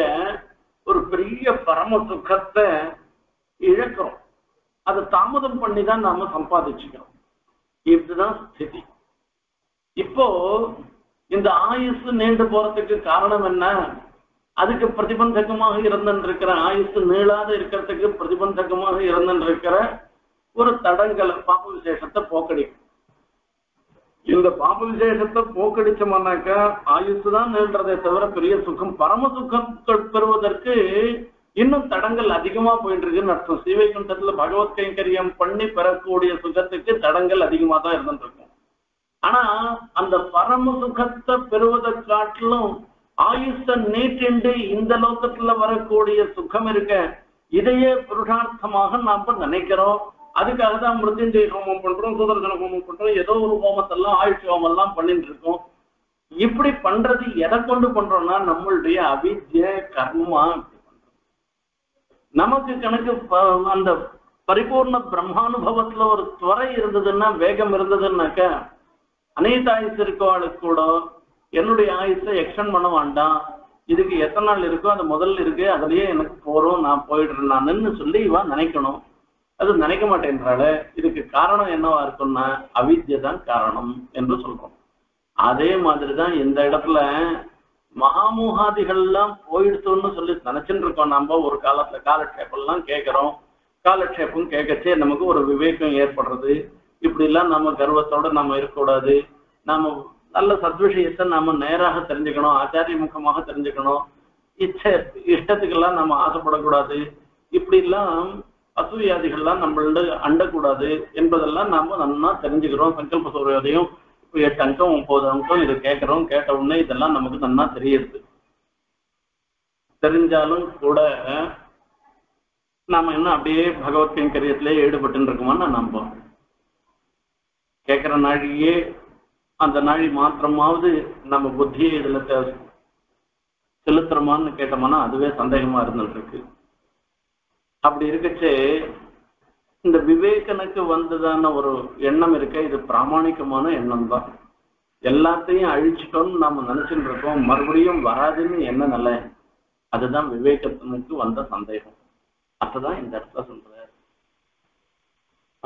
ஒரு பெரிய பரம சுகத்தை இழக்கிறோம். அதை தாமதம் பண்ணிதான் நாம சம்பாதிச்சுக்கிறோம். இதுதான் ஸ்திதி. இப்போ இந்த ஆயுசு நீண்டு போறதுக்கு காரணம் என்ன? அதுக்கு பிரதிபந்தகமாக இருந்திருக்கிற ஆயுசு நீளாத இருக்கிறதுக்கு பிரதிபந்தகமாக இருந்திருக்கிற ஒரு தடங்கள் பாப விசேஷத்தை போக்கடிக்கும். இந்த பாப விசேஷத்தை போக்கடிச்சோம்னாக்கா ஆயுசு தான் நீள்றதை தவிர பெரிய சுகம் பரம சுகம் பெறுவதற்கு இன்னும் தடங்கள் அதிகமா போயிட்டு இருக்குன்னு அர்த்தம். ஸ்ரீவைகுண்டத்துல பகவத் கைங்கரியம் பண்ணி பெறக்கூடிய சுகத்துக்கு தடங்கள் அதிகமா தான் இருந்துட்டு இருக்கும். ஆனா அந்த பரம சுகத்தை பெறுவதற்கு காட்டிலும் ஆயுஷ நீட்டிண்டு இந்த லோகத்துல வரக்கூடிய சுகம் இருக்க இதையே புருஷார்த்தமாக நாம நினைக்கிறோம். அதுக்காக தான் மிருத்யுஞ்சய ஹோமம் பண்றோம், சூதர்சன ஹோமம் பண்றோம், ஏதோ ஒரு ஹோமத்தெல்லாம் ஆயுஷ் ஹோமம் எல்லாம் பண்ணிட்டு இருக்கோம். இப்படி பண்றது எதை கொண்டு பண்றோம்னா நம்மளுடைய அவித்ய கர்மா. நமக்கு கணக்கு அந்த பரிபூர்ண பிரம்மானுபவத்துல ஒரு துறை இருந்ததுன்னா வேகம் இருந்ததுன்னாக்க அனைத்து ஆயுசு இருக்கவாளுக்கு கூட என்னுடைய ஆயுசை எக்ஸ்டெண்ட் பண்ண வேண்டாம், இதுக்கு எத்தனை நாள் இருக்கோ அது முதல்ல இருக்கு அதுலயே எனக்கு போறோம் நான் போயிடுறேன் நான்னு சொல்லி இவன் நினைக்கணும். அது நினைக்க மாட்டேன்றால இதுக்கு காரணம் என்னவா இருக்குன்னா அவித்யை தான் காரணம் என்று சொல்றோம். அதே மாதிரிதான் இந்த இடத்துல மகாமூகாதிகள்லாம் போயிடுத்தோன்னு சொல்லி நினைச்சுட்டு இருக்கோம். நம்ம ஒரு காலத்துல காலட்சேபம்லாம் கேட்கிறோம். காலட்சேபம் கேட்கச்சே நமக்கு ஒரு விவேகம் ஏற்படுறது. இப்படிலாம் நம்ம கர்வத்தோட நம்ம இருக்கக்கூடாது, நாம நல்ல சத்விஷயத்தை நாம நேராக தெரிஞ்சுக்கணும், ஆச்சாரிய முகமாக தெரிஞ்சுக்கணும், இஷ்டத்துக்கெல்லாம் நம்ம ஆசைப்படக்கூடாது, இப்படிலாம் அசூயாதிகள்லாம் நம்மள அண்டக்கூடாது என்பதெல்லாம் நாம நன்னா தெரிஞ்சுக்கிறோம். சங்கல்ப சூரியோதயம் 8 அங்கம் 9 அங்கம் இதை கேட்கிறோம். கேட்ட உடனே இதெல்லாம் நமக்கு நன்னா தெரியுது. தெரிஞ்சாலும் கூட நாம இன்னும் அப்படியே பகவத் கைங்கரியத்திலேயே ஈடுபட்டு இருக்கோமான்னு நம்புவோம். கேட்கிற நாழியே அந்த நாழி மாத்திரமாவது நம்ம புத்தியை இதுல செலுத்துறோமான்னு கேட்டோம்னா அதுவே சந்தேகமா இருந்துட்டு இருக்கு. அப்படி இருக்கச்சே இந்த விவேகனுக்கு வந்ததான ஒரு எண்ணம் இருக்க இது பிராமணிகமான எண்ணம் தான். எல்லாத்தையும் அழிச்சிட்டோம்னு நாம நினைச்சுட்டு இருக்கோம், மறுபடியும் வராதுன்னு என்ன நிலை? அதுதான் விவேகத்தினுக்கு வந்த சந்தேகம். அதுதான் இந்த இடத்துல சொல்ற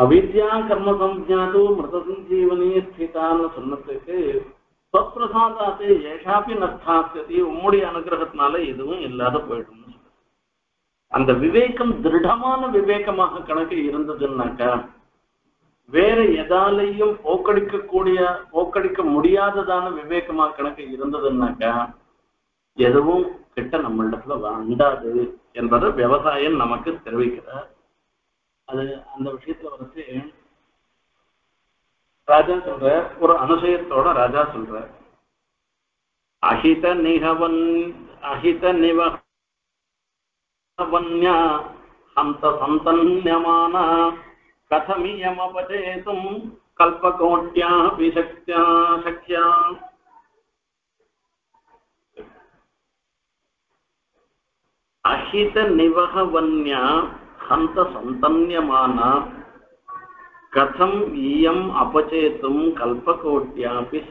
அவித்யா கர்ம சம்ஜாது மிருதசஞ்சீவனி ஸ்திதான்னு சொன்னதுக்கு ஸ்வப்பிரசாதாசே ஏஷாபி நஷ்டாஸ்தி உம்முடைய அனுகிரகத்தினால எதுவும் இல்லாத போயிடும். அந்த விவேகம் திருடமான விவேகமாக கணக்கு இருந்ததுன்னாக்கா வேற எதாலையும் போக்கடிக்க முடியாததான விவேகமாக கணக்கு இருந்ததுன்னாக்கா எதுவும் கிட்ட நம்மளிடத்துல வண்டாது என்பதை விவசாயம் நமக்கு தெரிவிக்கிறார். அது அந்த விஷயத்துல வந்து ராஜா சொல்ற ஒரு அனுசயத்தோட ராஜா சொல்ற அஹித நிவ கதம் இயம் அபச்சேதும் கல்பகோட்யாபி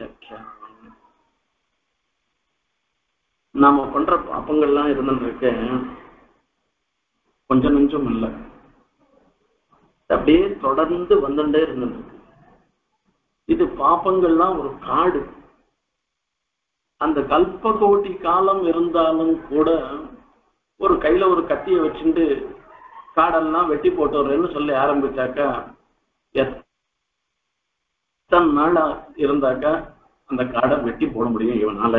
சக்யா. நாம பண்ற பாப்பங்கள்லாம் இருந்துட்டு இருக்கேன் கொஞ்சம் நெஞ்சம் இல்லை, அப்படியே தொடர்ந்து வந்துட்டே இருந்துருக்கு. இது பாப்பங்கள்லாம் ஒரு காடு. அந்த கல்பகோட்டி காலம் இருந்தாலும் கூட ஒரு கையில ஒரு கத்தியை வச்சுட்டு காடெல்லாம் வெட்டி போட்டுறேன்னு சொல்லி ஆரம்பிச்சாக்கா எத்தனை இருந்தாக்கா அந்த காடை வெட்டி போட முடியும் இவனால?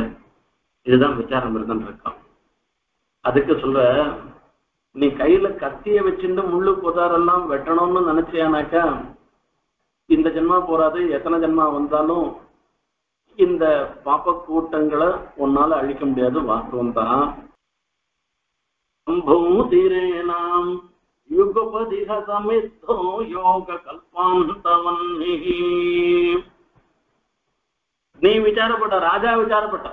இதுதான் விசாரம் இருந்துன்னு இருக்கான். அதுக்கு சொல்ற, நீ கையில கத்திய வச்சுட்டு முள்ளு புதாரெல்லாம் வெட்டணும்னு நினைச்சியானாக்கா இந்த ஜென்மா போறாது, எத்தனை ஜென்மா வந்தாலும் இந்த பாப்ப கூட்டங்களை உன்னால அழிக்க முடியாது. வாஸ்தவம் தான். நீ விசாரப்பட்ட, ராஜா விசாரப்பட்ட,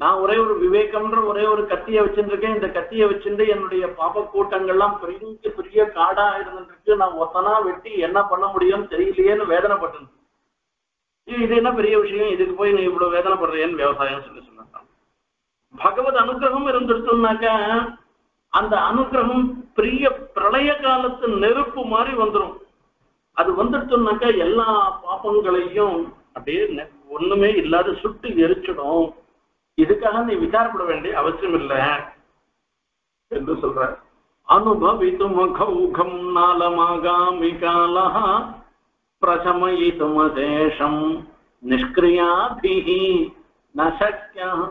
நான் ஒரே ஒரு விவேகம்ன்ற ஒரே ஒரு கத்தியை வச்சுருக்கேன். இந்த கத்தியை வச்சுட்டு என்னுடைய பாப்ப கூட்டங்கள்லாம் பெரிய பெரிய காடா இருந்துருக்கு, நான் ஒத்தனா வெட்டி என்ன பண்ண முடியும் தெரியலையேன்னு வேதனைப்பட்டு, இது என்ன பெரிய விஷயம், இதுக்கு போய் நீ இவ்வளவு வேதனைப்படுறேன்னு விவசாயம் சொல்லி சொன்னாங்க. பகவத் அனுகிரகம் இருந்துருச்சுனாக்கா அந்த அனுகிரகம் பெரிய பிரளய காலத்து நெருப்பு மாதிரி வந்துடும். அது வந்துருச்சுனாக்கா எல்லா பாப்பங்களையும் அப்படியே ஒண்ணுமே இல்லாத சுட்டு எரிச்சிடும். இதுக்காக நீ விசாரப்பட வேண்டிய அவசியம் இல்லை என்று சொல்ற. அனுபவித்து முகம் நாலமாகாமி கால பிரசமயித்து மதேஷம் நிஷ்கிரியாபிஹி நசக்யம்.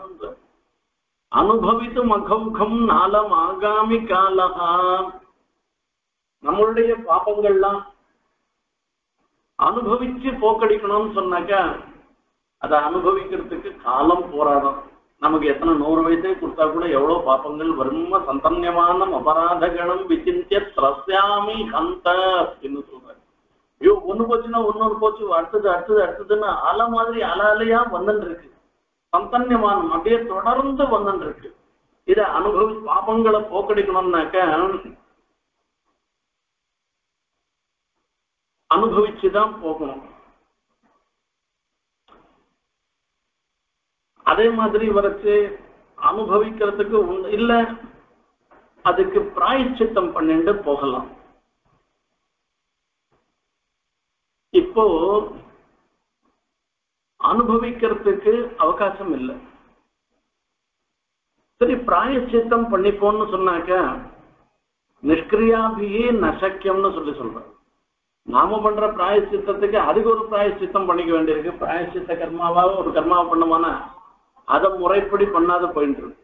அனுபவித்து மகௌகம் நாலம் ஆகாமி காலஹா. நம்மளுடைய பாபங்கள்லாம் அனுபவிச்சு போக்கடிக்கணும்னு சொன்னாக்கா அதை அனுபவிக்கிறதுக்கு காலம் போராடும். நமக்கு எத்தனை 100 வயசே கொடுத்தா கூட எவ்வளோ பாபங்கள் வர்ம சந்தன்யமான அபராதகணம் விசிந்திய திரஸ்யாமி ஹந்த அப்படின்னு சொல்றாரு. ஐயோ ஒண்ணு போச்சுன்னா ஒன்னொரு போச்சு, அடுத்தது அடுத்தது அடுத்ததுன்னு அலை மாதிரி அலையா வந்துன்னு இருக்கு. சந்தன்யமானம் அப்படியே தொடர்ந்து வந்துட்டு இருக்கு. இதை அனுபவி பாபங்களை போக்கடிக்கணும்னாக்க அனுபவிச்சுதான் போகணும். அதே மாதிரி வரைச்சு அனுபவிக்கிறதுக்கு இல்ல, அதுக்கு பிராயச்சித்தம் பண்ணிட்டு போகலாம். இப்போ அனுபவிக்கிறதுக்கு அவகாசம் இல்லை. சரி, பிராயச்சித்தம் பண்ணிப்போன்னு சொன்னாக்க நிஷ்கிரியாபியே நசக்கியம்னு சொல்லி சொல்றேன். நாம பண்ற பிராயச்சித்தத்துக்கு அதுக்கு ஒரு பிராயச்சித்தம் பண்ணிக்க வேண்டியிருக்கு. பிராயச்சித்த கர்மாவாக ஒரு கர்மாவை பண்ணமானா அதை முறைப்படி பண்ணாத போயிட்டு இருக்கு.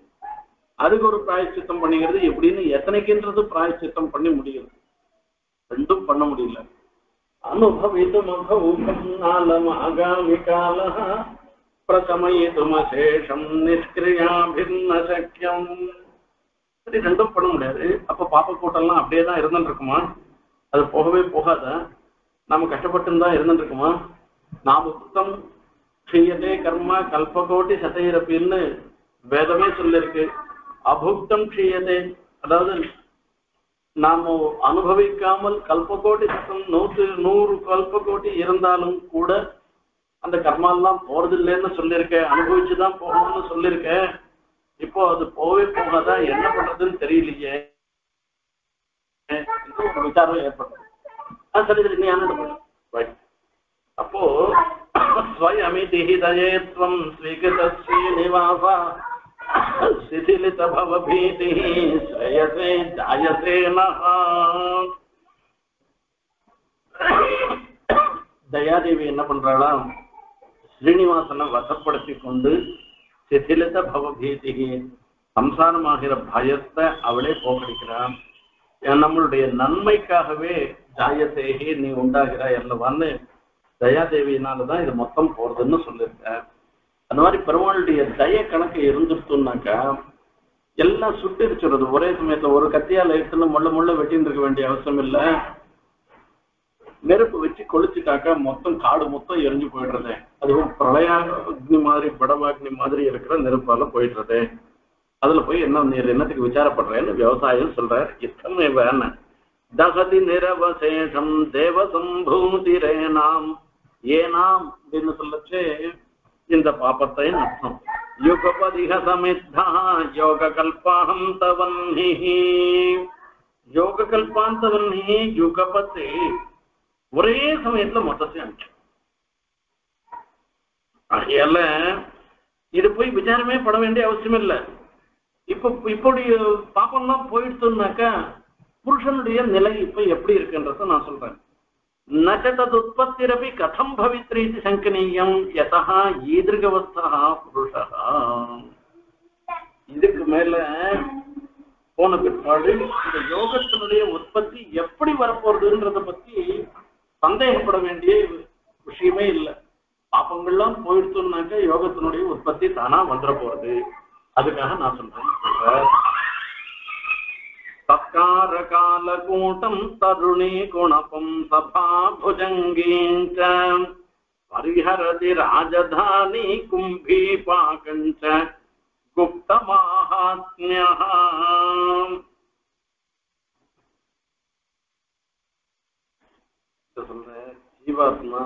அதுக்கு ஒரு பிராயச்சித்தம் பண்ணிக்கிறது எப்படின்னு எத்தனைக்குன்றது பிராயச்சித்தம் பண்ணி முடியல, ரெண்டும் பண்ண முடியல. அனுபவித்து மகூகம் ஆகாமி கால பிரசமயேஷம் நிஷ்கிரியாபிர்நசக்யம். சரி, ரெண்டும் பண்ண முடியாது. அப்ப பாப்ப கூட்டம்லாம் அப்படியே தான் இருந்துட்டு இருக்குமா? அது போகவே போகாத? நாம கஷ்டப்பட்டு தான் இருந்துட்டு இருக்குமா? நாம புத்தம் க்ஷீயதே கர்மா கல்பகோட்டி சதையிறப்பின்னு வேதமே சொல்லிருக்கு. அபுக்தம் க்ஷீயதே, அதாவது நாம அனுபவிக்காமல் கல்பகோட்டி சத்தம் 100 கல்பகோட்டி இருந்தாலும் கூட அந்த கர்மாலாம் போறது இல்லைன்னு சொல்லியிருக்கேன். அனுபவிச்சுதான் போகணும்னு சொல்லியிருக்கேன். இப்போ அது போவே போகாதான், என்ன பண்றதுன்னு தெரியலையே, ஒரு விசாரம் ஏற்படும். சரி சரி, நீ என்ன? அப்போ ஸ்வயமிதி தயேத்வம் ஸ்வீகிதஸ்ய நிவாசா சிதிலித பவபீதி ஸ்ரயசே ஜாயசே நஹ. தயாதேவி என்ன பண்றாளா? ஸ்ரீனிவாசனை வசப்படுத்தி கொண்டு சிதிலித பவபீதி சம்சாரமாகிற பயத்தை அவளே போக்கடிக்கிறான். நம்மளுடைய நன்மைக்காகவே ஜாயசேகி நீ உண்டாகிறாய் அல்லவான்னு தயாதேவியினாலதான் இது மொத்தம் போறதுன்னு சொல்லியிருக்கேன். அந்த மாதிரி பெருமாளுடைய தய கணக்கு இருந்துருத்துனாக்கா எல்லாம் சுட்டிருச்சுறது ஒரே சமயத்துல. ஒரு கத்தியால் எடுத்துன்னு முள்ள முள்ள வெட்டின்னு இருக்க வேண்டிய அவசியம் இல்லை. நெருப்பு வச்சு கொளுத்துட்டாக்கா மொத்தம் காடு மொத்தம் எரிஞ்சு போயிடுறது. அதுவும் பிரளயாக்னி மாதிரி படவாக்னி மாதிரி இருக்கிற நெருப்பால போயிடுறது. அதுல போய் என்ன என்னத்துக்கு விசாரப்படுறேன்னு விவசாயம் சொல்றாரு. இத்தனை வேண தகதி நிரவசேஷம் தேவசம்பூதிரேனாம் ஏனாம் அப்படின்னு சொல்லச்சு இந்த பாபத்தை அர்த்தம். யுகபதிக சமித்தா யோக கல்பாஹம் தவன்னி. யோக கல்பான் தவன்னி யுகபதி, ஒரே சமயத்துல மொத்தத்தையும் அனுப்பிச்சு. ஆகையால இது போய் விசாரமே பட வேண்டிய அவசியம் இல்லை. இப்போ இப்படி பாப்பம்லாம் போயிடுச்சுனாக்கா புருஷனுடைய நிலை இப்ப எப்படி இருக்குன்றத நான் சொல்றேன். न च तदुत्पत्तिरपि कथं भवित्री इति शङ्कनीयं यतः ईदृगवस्थः पुरुषः इदुक्कु मेल போன பிற்பாடு இந்த யோகத்தினுடைய உற்பத்தி எப்படி வரப்போறதுன்றத பத்தி சந்தேகப்பட வேண்டிய விஷயமே இல்லை. பாப்பங்கள்லாம் போயிடுச்சுன்னாக்க யோகத்தினுடைய உற்பத்தி தானா வந்துட போறது. அதுக்காக நான் சொல்றேன் சத்கார கால கூட்டம் தருணே குணபம் சபா புஜங்கீஞ்ச பரிஹரதி ராஜதானி கும்பி பாகஞ்ச गुप्त महात्म्य जीवात्मा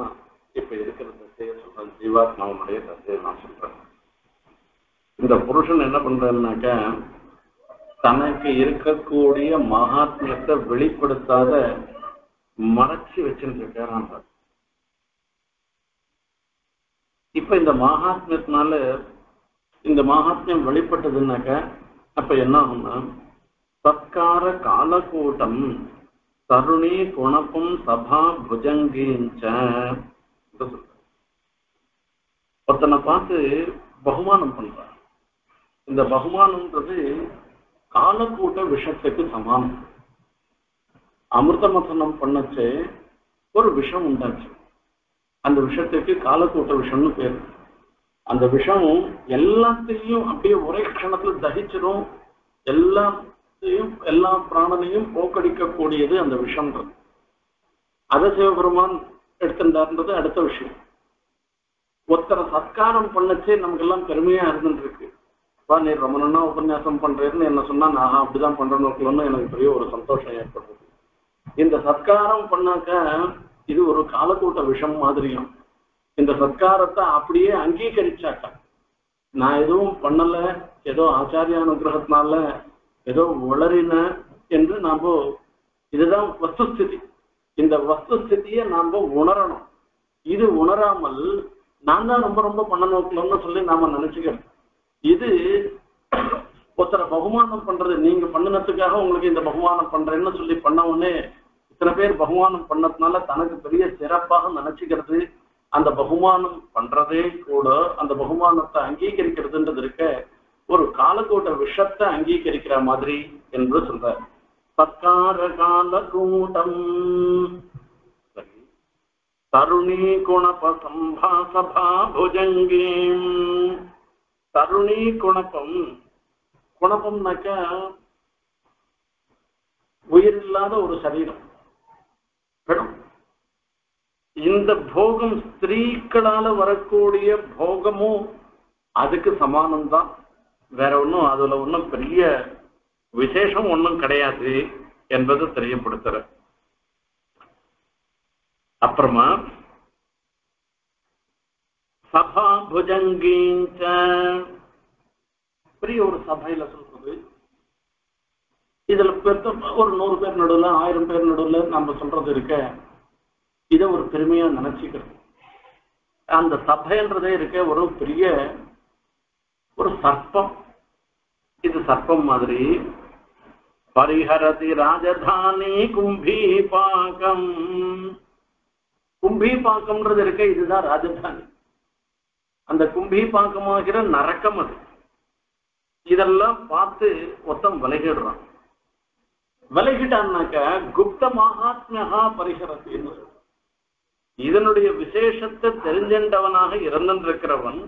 जीवात्मा पड़ा तन के महात्म्य वेपा मरची वचर इहात्म्य இந்த மகாத்மியம் வெளிப்பட்டதுனாக்க அப்ப என்ன ஆகும்னா சத்கார காலகூடம் தருணே குணபம் சபா புஜங்கீஞ்ச ஒருத்தனை பார்த்து பகுமானம் பண்றான். இந்த பகுமானம்ன்றது காலக்கூட்ட விஷத்துக்கு சமானம். அமிர்தமசனம் பண்ணச்சு ஒரு விஷம் உண்டாச்சு. அந்த விஷத்துக்கு காலக்கூட்ட விஷம்னு பேர். அந்த விஷமும் எல்லாத்தையும் அப்படியே ஒரே க்ஷணத்துல தகிச்சிடும். எல்லாத்தையும் எல்லா பிராணனையும் போக்கடிக்கக்கூடியது அந்த விஷம்ன்றது. அதை சிவபெருமான் எடுத்துட்டார்ன்றது அடுத்த விஷயம். ஒருத்தரை சத்காரம் பண்ணச்சே நமக்கு எல்லாம் பெருமையா இருந்துருக்கு. வா நீ ரொம்ப நல்லா உபன்யாசம் பண்றேன்னு என்ன சொன்னா நான் அப்படிதான் பண்றேன்னு எனக்கு பெரிய ஒரு சந்தோஷம் ஏற்படுது. இந்த சத்காரம் பண்ணாக்க இது ஒரு காலக்கூட்ட விஷம் மாதிரியும். இந்த சத்காரத்தை அப்படியே அங்கீகரிச்சாக்க நான் எதுவும் பண்ணல, ஏதோ ஆச்சாரிய அனுகிரகத்தினால ஏதோ உளறின என்று நாம இதுதான் வஸ்துஸ்திதி. இந்த வஸ்துஸ்திதியை நாம உணரணும். இது உணராமல் நான் தான் ரொம்ப ரொம்ப பண்ண நோக்கணும்னு சொல்லி நாம நினைச்சுக்கிறோம். இது ஒருத்தரை பகுமானம் பண்றது. நீங்க பண்ணினதுக்காக உங்களுக்கு இந்த பகுமானம் பண்றேன்னு சொல்லி பண்ண உடனே இத்தனை பேர் பகுமானம் பண்ணதுனால தனக்கு பெரிய சிறப்பாக நினைச்சுக்கிறது. அந்த பகுமானம் பண்றதே கூட அந்த பகுமானத்தை அங்கீகரிக்கிறதுன்றது இருக்க ஒரு காலக்கூட விஷத்தை அங்கீகரிக்கிற மாதிரி என்று சொல்றார். சத்கார காலக்கூடம் தருணி குணபம் சபா புஜங்கீம். தருணி குணபம், குணபம்னாக்க உயிர் இல்லாத ஒரு சரீரம். இந்த போகம் ஸ்திரீக்களால வரக்கூடிய போகமும் அதுக்கு சமானம்தான். வேற ஒன்றும் அதுல ஒன்றும் பெரிய விசேஷம் ஒன்றும் கிடையாது என்பது தெரியப்படுத்துற. அப்புறமா சபா புஜங்கீஞ்ச பெரிய ஒரு சபையில சொல்றது. இதுல பெருத்த ஒரு 100 பேர் நடுவில் 1000 பேர் நடுவில் நம்ம சொல்றது இருக்க இதை ஒரு பெருமையா நினைச்சுக்கிறது. அந்த சபைன்றதே இருக்க ஒரு பெரிய ஒரு சர்ப்பம். இது சர்ப்பம் மாதிரி பரிஹரதி ராஜதானி கும்பி பாகம். கும்பி பாக்கம்ன்றது இருக்க இதுதான் ராஜதானி. அந்த கும்பி பாக்கமாகிற நரக்கம் அது. இதெல்லாம் பார்த்து ஒருத்தம் விலகிடுறான். விலகிட்டான்னாக்க குப்த மகாத்மகா பரிஹரத்தின்னு சொல்லுவாங்க. இதனுடைய விசேஷத்தை தெரிஞ்சவனாக இறந்திருக்கிறவன்,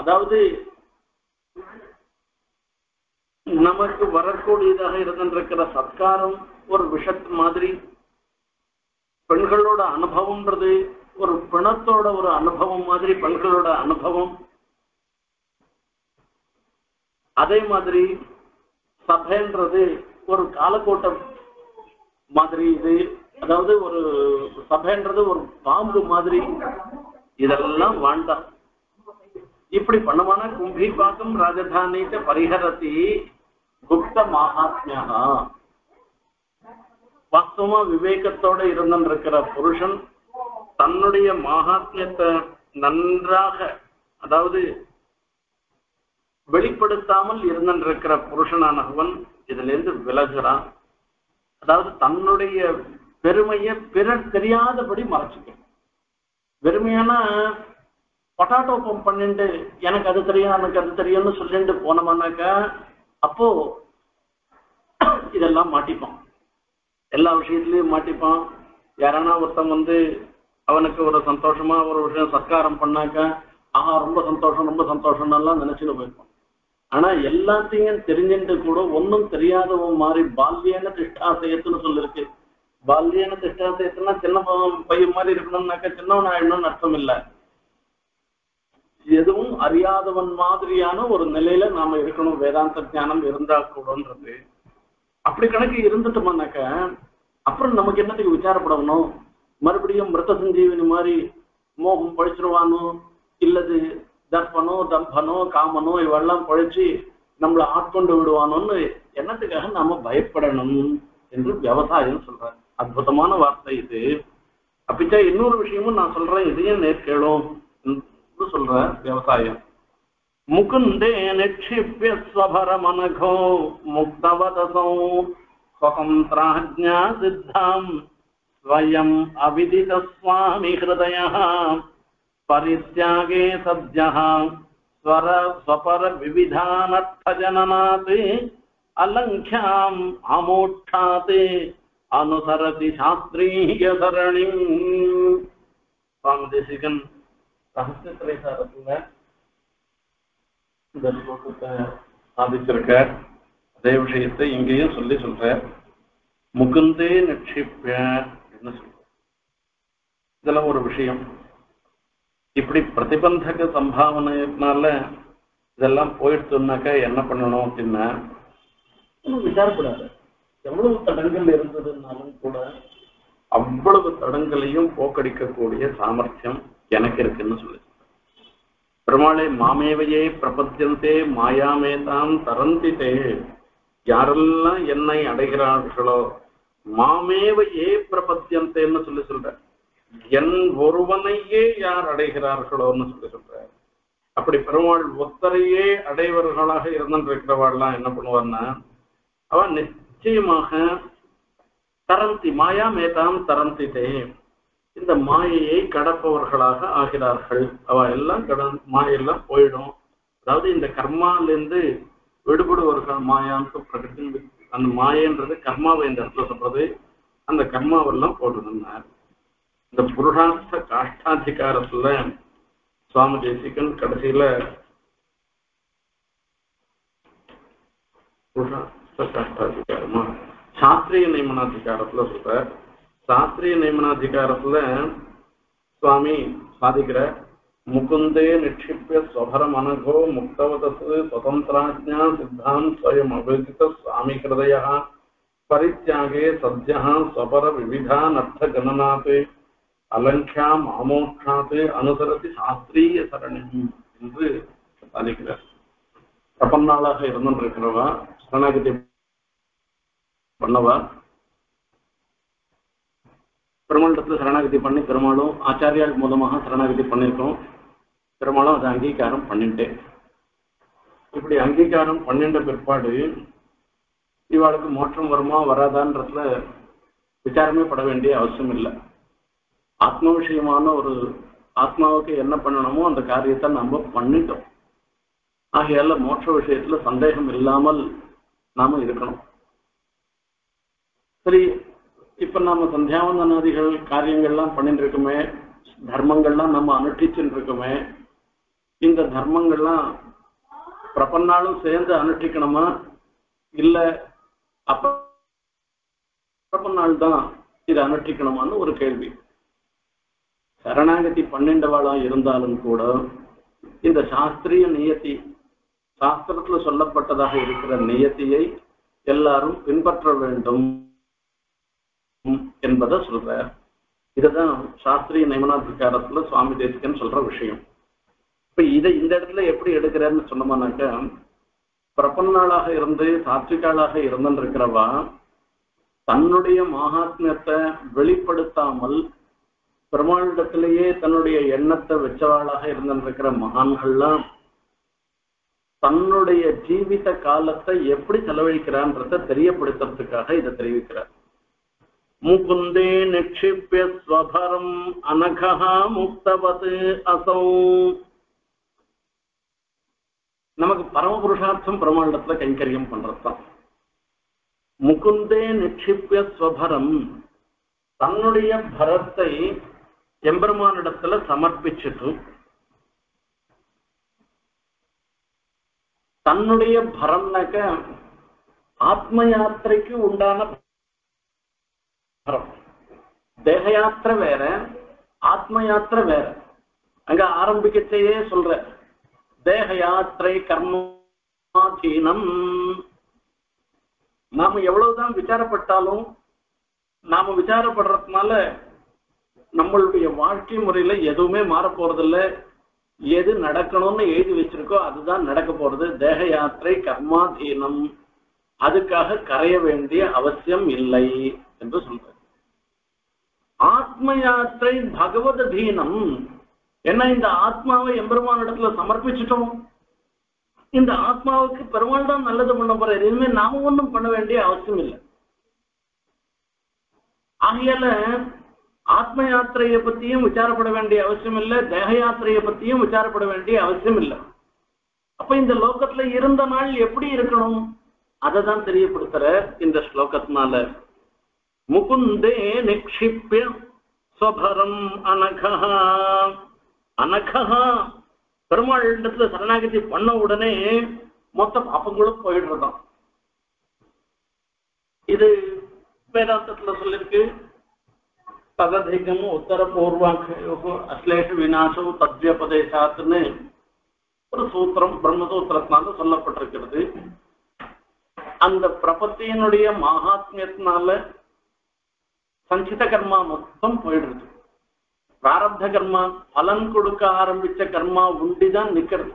அதாவது நமக்கு வரக்கூடியதாக இருந்திருக்கிற சத்காரம் ஒரு விஷத்து மாதிரி, பெண்களோட அனுபவம்ன்றது ஒரு பிணத்தோட ஒரு அனுபவம் மாதிரி பெண்களோட அனுபவம். அதே மாதிரி சபைன்றது ஒரு காலகோட்டம் மாதிரி. இது அதாவது ஒரு சபைன்றது ஒரு பாம்பு மாதிரி. இதெல்லாம் வேண்டாம். இப்படி பண்ணுவானா கும்பி பாக்கம் ராஜதானி பரிஹரதி குப்த மகாத்மியா. வாஸ்தவமா விவேகத்தோட இருந்திருக்கிற புருஷன் தன்னுடைய மகாத்மியத்தை நன்றாக அதாவது வெளிப்படுத்தாமல் இருந்திருக்கிற புருஷனானவன் இதுல இருந்து விலகுறான். அதாவது தன்னுடைய பெருமையை பிறர் தெரியாதபடி மறைச்சிக்கணும். பெருமையான பொட்டாட்டோ பம்ப் பண்ணிட்டு எனக்கு அது தெரியும் எனக்கு அது தெரியும்னு சொல்லிட்டு போனோம்னாக்கா அப்போ இதெல்லாம் மாட்டிப்பான், எல்லா விஷயத்துலையும் மாட்டிப்பான். யாரானா ஒருத்தன் வந்து அவனுக்கு ஒரு சந்தோஷமா ஒரு விஷயம் சத்காரம் பண்ணாக்கா ஆஹா ரொம்ப சந்தோஷம் ரொம்ப சந்தோஷம் எல்லாம் நினைச்சுட்டு போயிருப்பான். ஆனா எல்லாத்தையும் தெரிஞ்சுட்டு கூட ஒன்றும் தெரியாதவன் மாதிரி பால்யன திஷ்டாசயத்துன்னு சொல்லிருக்கு. பால்யன திஷ்டாசயத்துனா சின்ன பையன் மாதிரி இருக்கணும்னாக்கா சின்னவன் ஆயிடணும்னு அர்த்தம் இல்லை. எதுவும் அறியாதவன் மாதிரியான ஒரு நிலையில நாம இருக்கணும். வேதாந்த ஞானம் இருந்தா கூடன்றது அப்படி கணக்கு இருந்துட்டோம்னாக்கா அப்புறம் நமக்கு என்னத்துக்கு விசாரப்படணும்? மறுபடியும் மிருத சஞ்சீவனி மாதிரி மோகம் பழிச்சிருவானோ இல்லது தர்ப்பனோ தம்பனோ காமனோ இவெல்லாம் பழிச்சு நம்மளை ஆட்கொண்டு விடுவானோன்னு என்னத்துக்காக நாம பயப்படணும் என்று விவசாயம் சொல்றாரு. அற்புதமான வார்த்தை இது. அப்படிச்சா இன்னொரு விஷயமும் நான் சொல்றேன், இதையும் நேர்கேளும் சொல்ற விவசாயம். முகுந்தே நிக்ஷிப்ய ஸ்வபர மனகோ முக்தவதசோ ஸ்வதந்திராஜ்ஞா சித்தாம் ஸ்வயம் அவிதித ஸ்வாமி ஹிருதயஹ பரித்யாகே சத்யஹ ஸ்வர ஸ்வபர விவிதானர்த்த ஜனநாத் அலங்க்யாம் அமோட்சாத் அனுசரதி சாஸ்திரீய சரணிம். சுவாமி தேசிகன் ரகசியத்துறை சாரத்துல இந்த ஸ்லோகத்தை சாதிச்சிருக்க அதே விஷயத்தை இங்கேயும் சொல்லி சொல்ற. முகுந்தே நிக்ஷிப்ப அப்படின்னு சொல்ற. இதெல்லாம் ஒரு விஷயம். இப்படி பிரதிபந்தக சம்பாவனையினால இதெல்லாம் போயிடுச்சுனாக்கா என்ன பண்ணணும் அப்படின்னா ஒன்றும் விசாரப்படாது. எவ்வளவு தடங்கள் இருந்ததுனாலும் கூட அவ்வளவு தடங்களையும் போக்கடிக்கக்கூடிய சாமர்த்தியம் எனக்கு இருக்குன்னு சொல்லு. பெருமாளே மாமேவையே பிரபத்தியந்தே மாயாமேதான் தரந்திதே, யாரெல்லாம் என்னை அடைகிறார்களோ மாமேவையே பிரபத்தியந்தேன்னு சொல்லி சொல்ற. என் ஒருவனையே யார் அடைகிறார்களோன்னு சொல்லி சொல்ற. அப்படி பெருமாள் ஒத்தரையே அடைவர்களாக இருந்துட்டு இருக்கிறவாள்லாம் என்ன பண்ணுவான்னா அவன் நிச்சயமாக தரந்தி மாயாமேதான் தரந்திதே, இந்த மாயையை கடப்பவர்களாக ஆகிறார்கள். அவ எல்லாம் மாயெல்லாம் போயிடும். அதாவது இந்த கர்மாலிருந்து விடுபடுவர்கள் மாயான்னு பிரகதி. அந்த மாயன்றது கர்மாவை இந்த இடத்துல சொல்றது. அந்த கர்மாவெல்லாம் போடுதுன்னார். இந்த புருஷார்த்த காஷ்டாதிகாரத்துல சுவாமி தேசிகன் கடைசியில புருஷார்த்த காஷ்டாதிகாரமா சாஸ்திரிய நியமனாதிகாரத்துல சொல்ற. சாஸ்திரிய நியமனாதிகாரத்துல சுவாமி சாதிக்கிற முகுந்தே நிக்ஷிப்ய ஸ்வபர மனகோ முக்தவதசு ஸ்வதந்திராஜ்ஞா சித்தாம் ஸ்வயம் அபிதித சுவாமி ஹிருதயஹ பரித்யாகே சத்யஹ ஸ்வபர விவிதான் அர்த்த கணநாத் அலங்க்யாம் ஆமோக்ஷாத் அனுசரதி சாஸ்திரீய சரணி என்று சாதிக்கிறார். பிரபன்னாளாக இருந்துட்டு இருக்கிறவா சரணாகதி பண்ணவா பெருமாளத்துல சரணாகதி பண்ணி பெருமாளும் ஆச்சாரியாள் மூலமாக சரணாகதி பண்ணியிருக்கோம். பெருமாளும் அதை அங்கீகாரம் பண்ணிட்டேன். இப்படி அங்கீகாரம் பண்ணிட்ட பிற்பாடு இவாளுக்கு மோட்சம் வருமா வராதான்றதுல விசாரமே பட வேண்டிய அவசியம் இல்லை. ஆத்ம விஷயமான ஒரு ஆத்மாவுக்கு என்ன பண்ணணுமோ அந்த காரியத்தை நம்ம பண்ணிட்டோம். ஆகையால மோட்ச விஷயத்துல சந்தேகம் இல்லாமல் நாம இருக்கணும். சரி, இப்ப நாம சந்தியாவந்தனாதிகள் காரியங்கள்லாம் பண்ணிட்டு இருக்கோமே, தர்மங்கள்லாம் நம்ம அனுஷ்டிச்சுட்டு இருக்கோமே, இந்த தர்மங்கள்லாம் பிரபன்னாலும் சேர்ந்து அனுஷ்டிக்கணுமா இல்ல அப்ப பிரபன்னால் தான் இதை அனுஷ்டிக்கணுமான்னு ஒரு கேள்வி. சரணாகதி பன்னெண்டவாளா இருந்தாலும் கூட இந்த சாஸ்திரிய நியத்தி சாஸ்திரத்துல சொல்லப்பட்டதாக இருக்கிற நியத்தியை எல்லாரும் பின்பற்ற வேண்டும் என்பதை சொல்ற. இதுதான் சாஸ்திரிய நியமனாதிகாரத்துல சுவாமி தேசிகன் சொல்ற விஷயம். இப்ப இதை இந்த இடத்துல எப்படி எடுக்கிறாருன்னு சொன்னோம்னாக்க பிரபன்னாளாக இருந்து சாத்விகாளாக இருந்துட்டு இருக்கிறவா தன்னுடைய மகாத்மியத்தை வெளிப்படுத்தாமல் பெருமாளிடத்திலேயே தன்னுடைய எண்ணத்தை வச்சவாளாக இருந்துட்டு இருக்கிற மகான்கள்லாம் தன்னுடைய ஜீவித காலத்தை எப்படி செலவழிக்கிறான்றத தெரியப்படுத்துறதுக்காக இதை தெரிவிக்கிறார். मुकुंदे निक्षिप्य स्वभरम अनघः मुक्तवत् असौ नमक परम पुरुषार्थम ब्रह्मांडत्व कैंकर्यम पण्रत्तम मुकुंदे निक्षिप्य स्वभरम तन्नुடைய भरத்தை எம்பெருமானிடத்துல சமர்ப்பிச்சிட்டு தன்னுடைய பரம்னாக்க ஆத்ம யாத்திரைக்கு உண்டான பரம் தேக யாத்திரை வேற ஆத்ம யாத்திரை வேற அங்க ஆரம்பிக்கச்சையே சொல்ற தேக யாத்திரை கர்மாதீனம் நாம எவ்வளவுதான் விசாரப்பட்டாலும் நாம விசாரப்படுறதுனால நம்மளுடைய வாழ்க்கை முறையில எதுவுமே மாற போறது இல்லை எது நடக்கணும்னு எழுதி வச்சிருக்கோ அதுதான் நடக்க போறது தேக யாத்திரை கர்மாதீனம் அதுக்காக கரைய வேண்டிய அவசியம் இல்லை என்று சொல்றார் ஆத்ம யாத்திரை பகவத் தீனம் என்ன இந்த ஆத்மாவை எம்பெருமான் இடத்துல சமர்ப்பிச்சிட்டோம் இந்த ஆத்மாவுக்கு பெருமாள் தான் நல்லது பண்ண போறாரு எதுவுமே நாம ஒன்றும் பண்ண வேண்டிய அவசியம் இல்லை ஆகையால आत्म यात्रा पत्तियों विचारपड़ी अवश्यम देह यात्रा पत्तियों विचारपड़ी अवश्यम अोक एपड़ी श्लोक मुकुंदे निक्षिप्य स्वभरम अनघः अनघः पेरुमाळ शरणागति पण्ण उडने मोत्तम पापंगळुम पोयिडुदु इदु वेदांतत्तुल सोल्लिरुक्कु तदधिकम उत्तर पूर्वाख्योः अश्लेष विनाशो तद्व्यपदेशात्ने और सूत्रम ब्रह्मसूत्रत्नाल சொல்லப்பட்டிருக்கிறது அந்த பிரபத்தியினுடைய மகாத்மியத்தினால சஞ்சித கர்மா மொத்தம் போயிடுது பிராரப்த கர்மா பலன் கொடுக்க ஆரம்பிச்ச கர்மா உண்டிதான் நிக்கிறது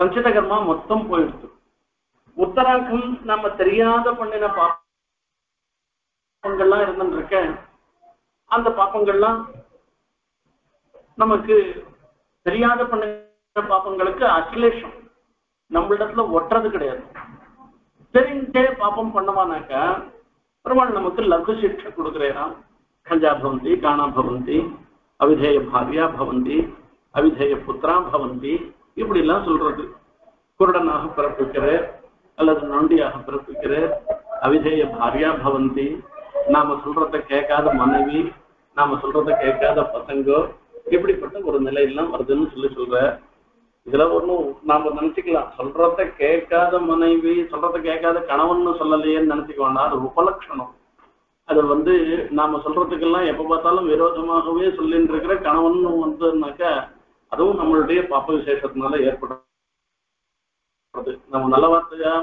சஞ்சித கர்மா மொத்தம் போயிடுது உத்தராகம் நம்ம தெரியாத பண்ணின பாபங்கள்லாம் இருந்திருக்க அந்த பாபங்கள்லாம் நமக்கு தெரியாத பண்ண பாபங்களுக்கு அகிலேஷம் நம்மளத்துல ஒற்றது கிடையாது தெரிஞ்சே பாபம் பண்ணவானாக்க பெருமாள் நமக்கு லகு சிக்ஷை கொடுக்குறான் கஞ்சா பவந்தி காணா பவந்தி அவிதேய பாவியா பவந்தி அவிதேய புத்திரா பவந்தி இப்படிலாம் சொல்றது குருடனாக பிறப்புக்கிறார் அல்லது நொண்டியாக பிறப்புக்கிறார் அவிதேய பாவியா பவந்தி நாம சொல்றத கேட்காத மனைவி நாம சொல்றத கேட்காத பசங்கோ இப்படிப்பட்ட ஒரு நிலையெல்லாம் வருதுன்னு சொல்ற இதுல ஒன்றும் நாம நினைச்சுக்கலாம் சொல்றத கேட்காத மனைவி சொல்றத கேட்காத கணவன் சொல்லலையேன்னு நினைச்சுக்கோன்னா அது உபலட்சணம் அது நாம சொல்றதுக்கெல்லாம் எப்ப பார்த்தாலும் விரோதமாகவே சொல்லிட்டு இருக்கிற கணவன் வந்துனாக்கா அதுவும் நம்மளுடைய பாப்ப விசேஷத்தினால ஏற்படுறது நம்ம நல்ல வார்த்தையா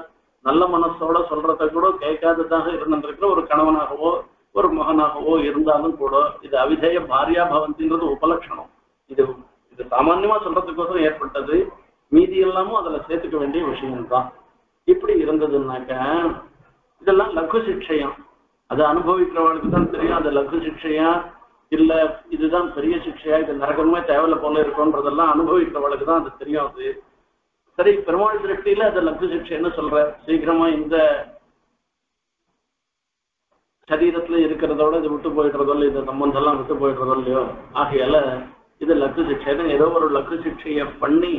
நல்ல மனசோட சொல்றத கூட கேட்காததாக இருந்திருக்கிற ஒரு கணவனாகவோ ஒரு மகனாகவோ இருந்தாலும் கூட இது அவிதேய பாரியா பவந்தின்றது உபலட்சணம் இது இது சாமான்யமா சொல்றதுக்கோசரம் ஏற்பட்டது மீதி எல்லாமும் அதுல சேர்த்துக்க வேண்டிய விஷயம்தான் இப்படி இருந்ததுன்னாக்க இதெல்லாம் லகு சிக்ஷையம் அதை அனுபவிக்கிறவர்களுக்கு தான் தெரியும் அது லகு சிக்ஷையா இல்ல இதுதான் பெரிய சிக்ஷையா இது நரகமே தேவையில்ல போல இருக்கும்ன்றதெல்லாம் அனுபவிக்கிறவர்களுக்கு தான் அது தெரியும் அது சரி பெருமாள் திருஷ்டியில அது லகு சிக்ஷை என்ன சொல்ற சீக்கிரமா இந்த சரீரத்துல இருக்கிறதோட இது விட்டு போயிடுறதோ இல்லையோ இந்த சம்பந்தம் எல்லாம் விட்டு போயிடுறதோ இல்லையோ ஆகையால இது லகு சிக்ஷை ஏதோ ஒரு லகு சிக்ஷைய பண்ணி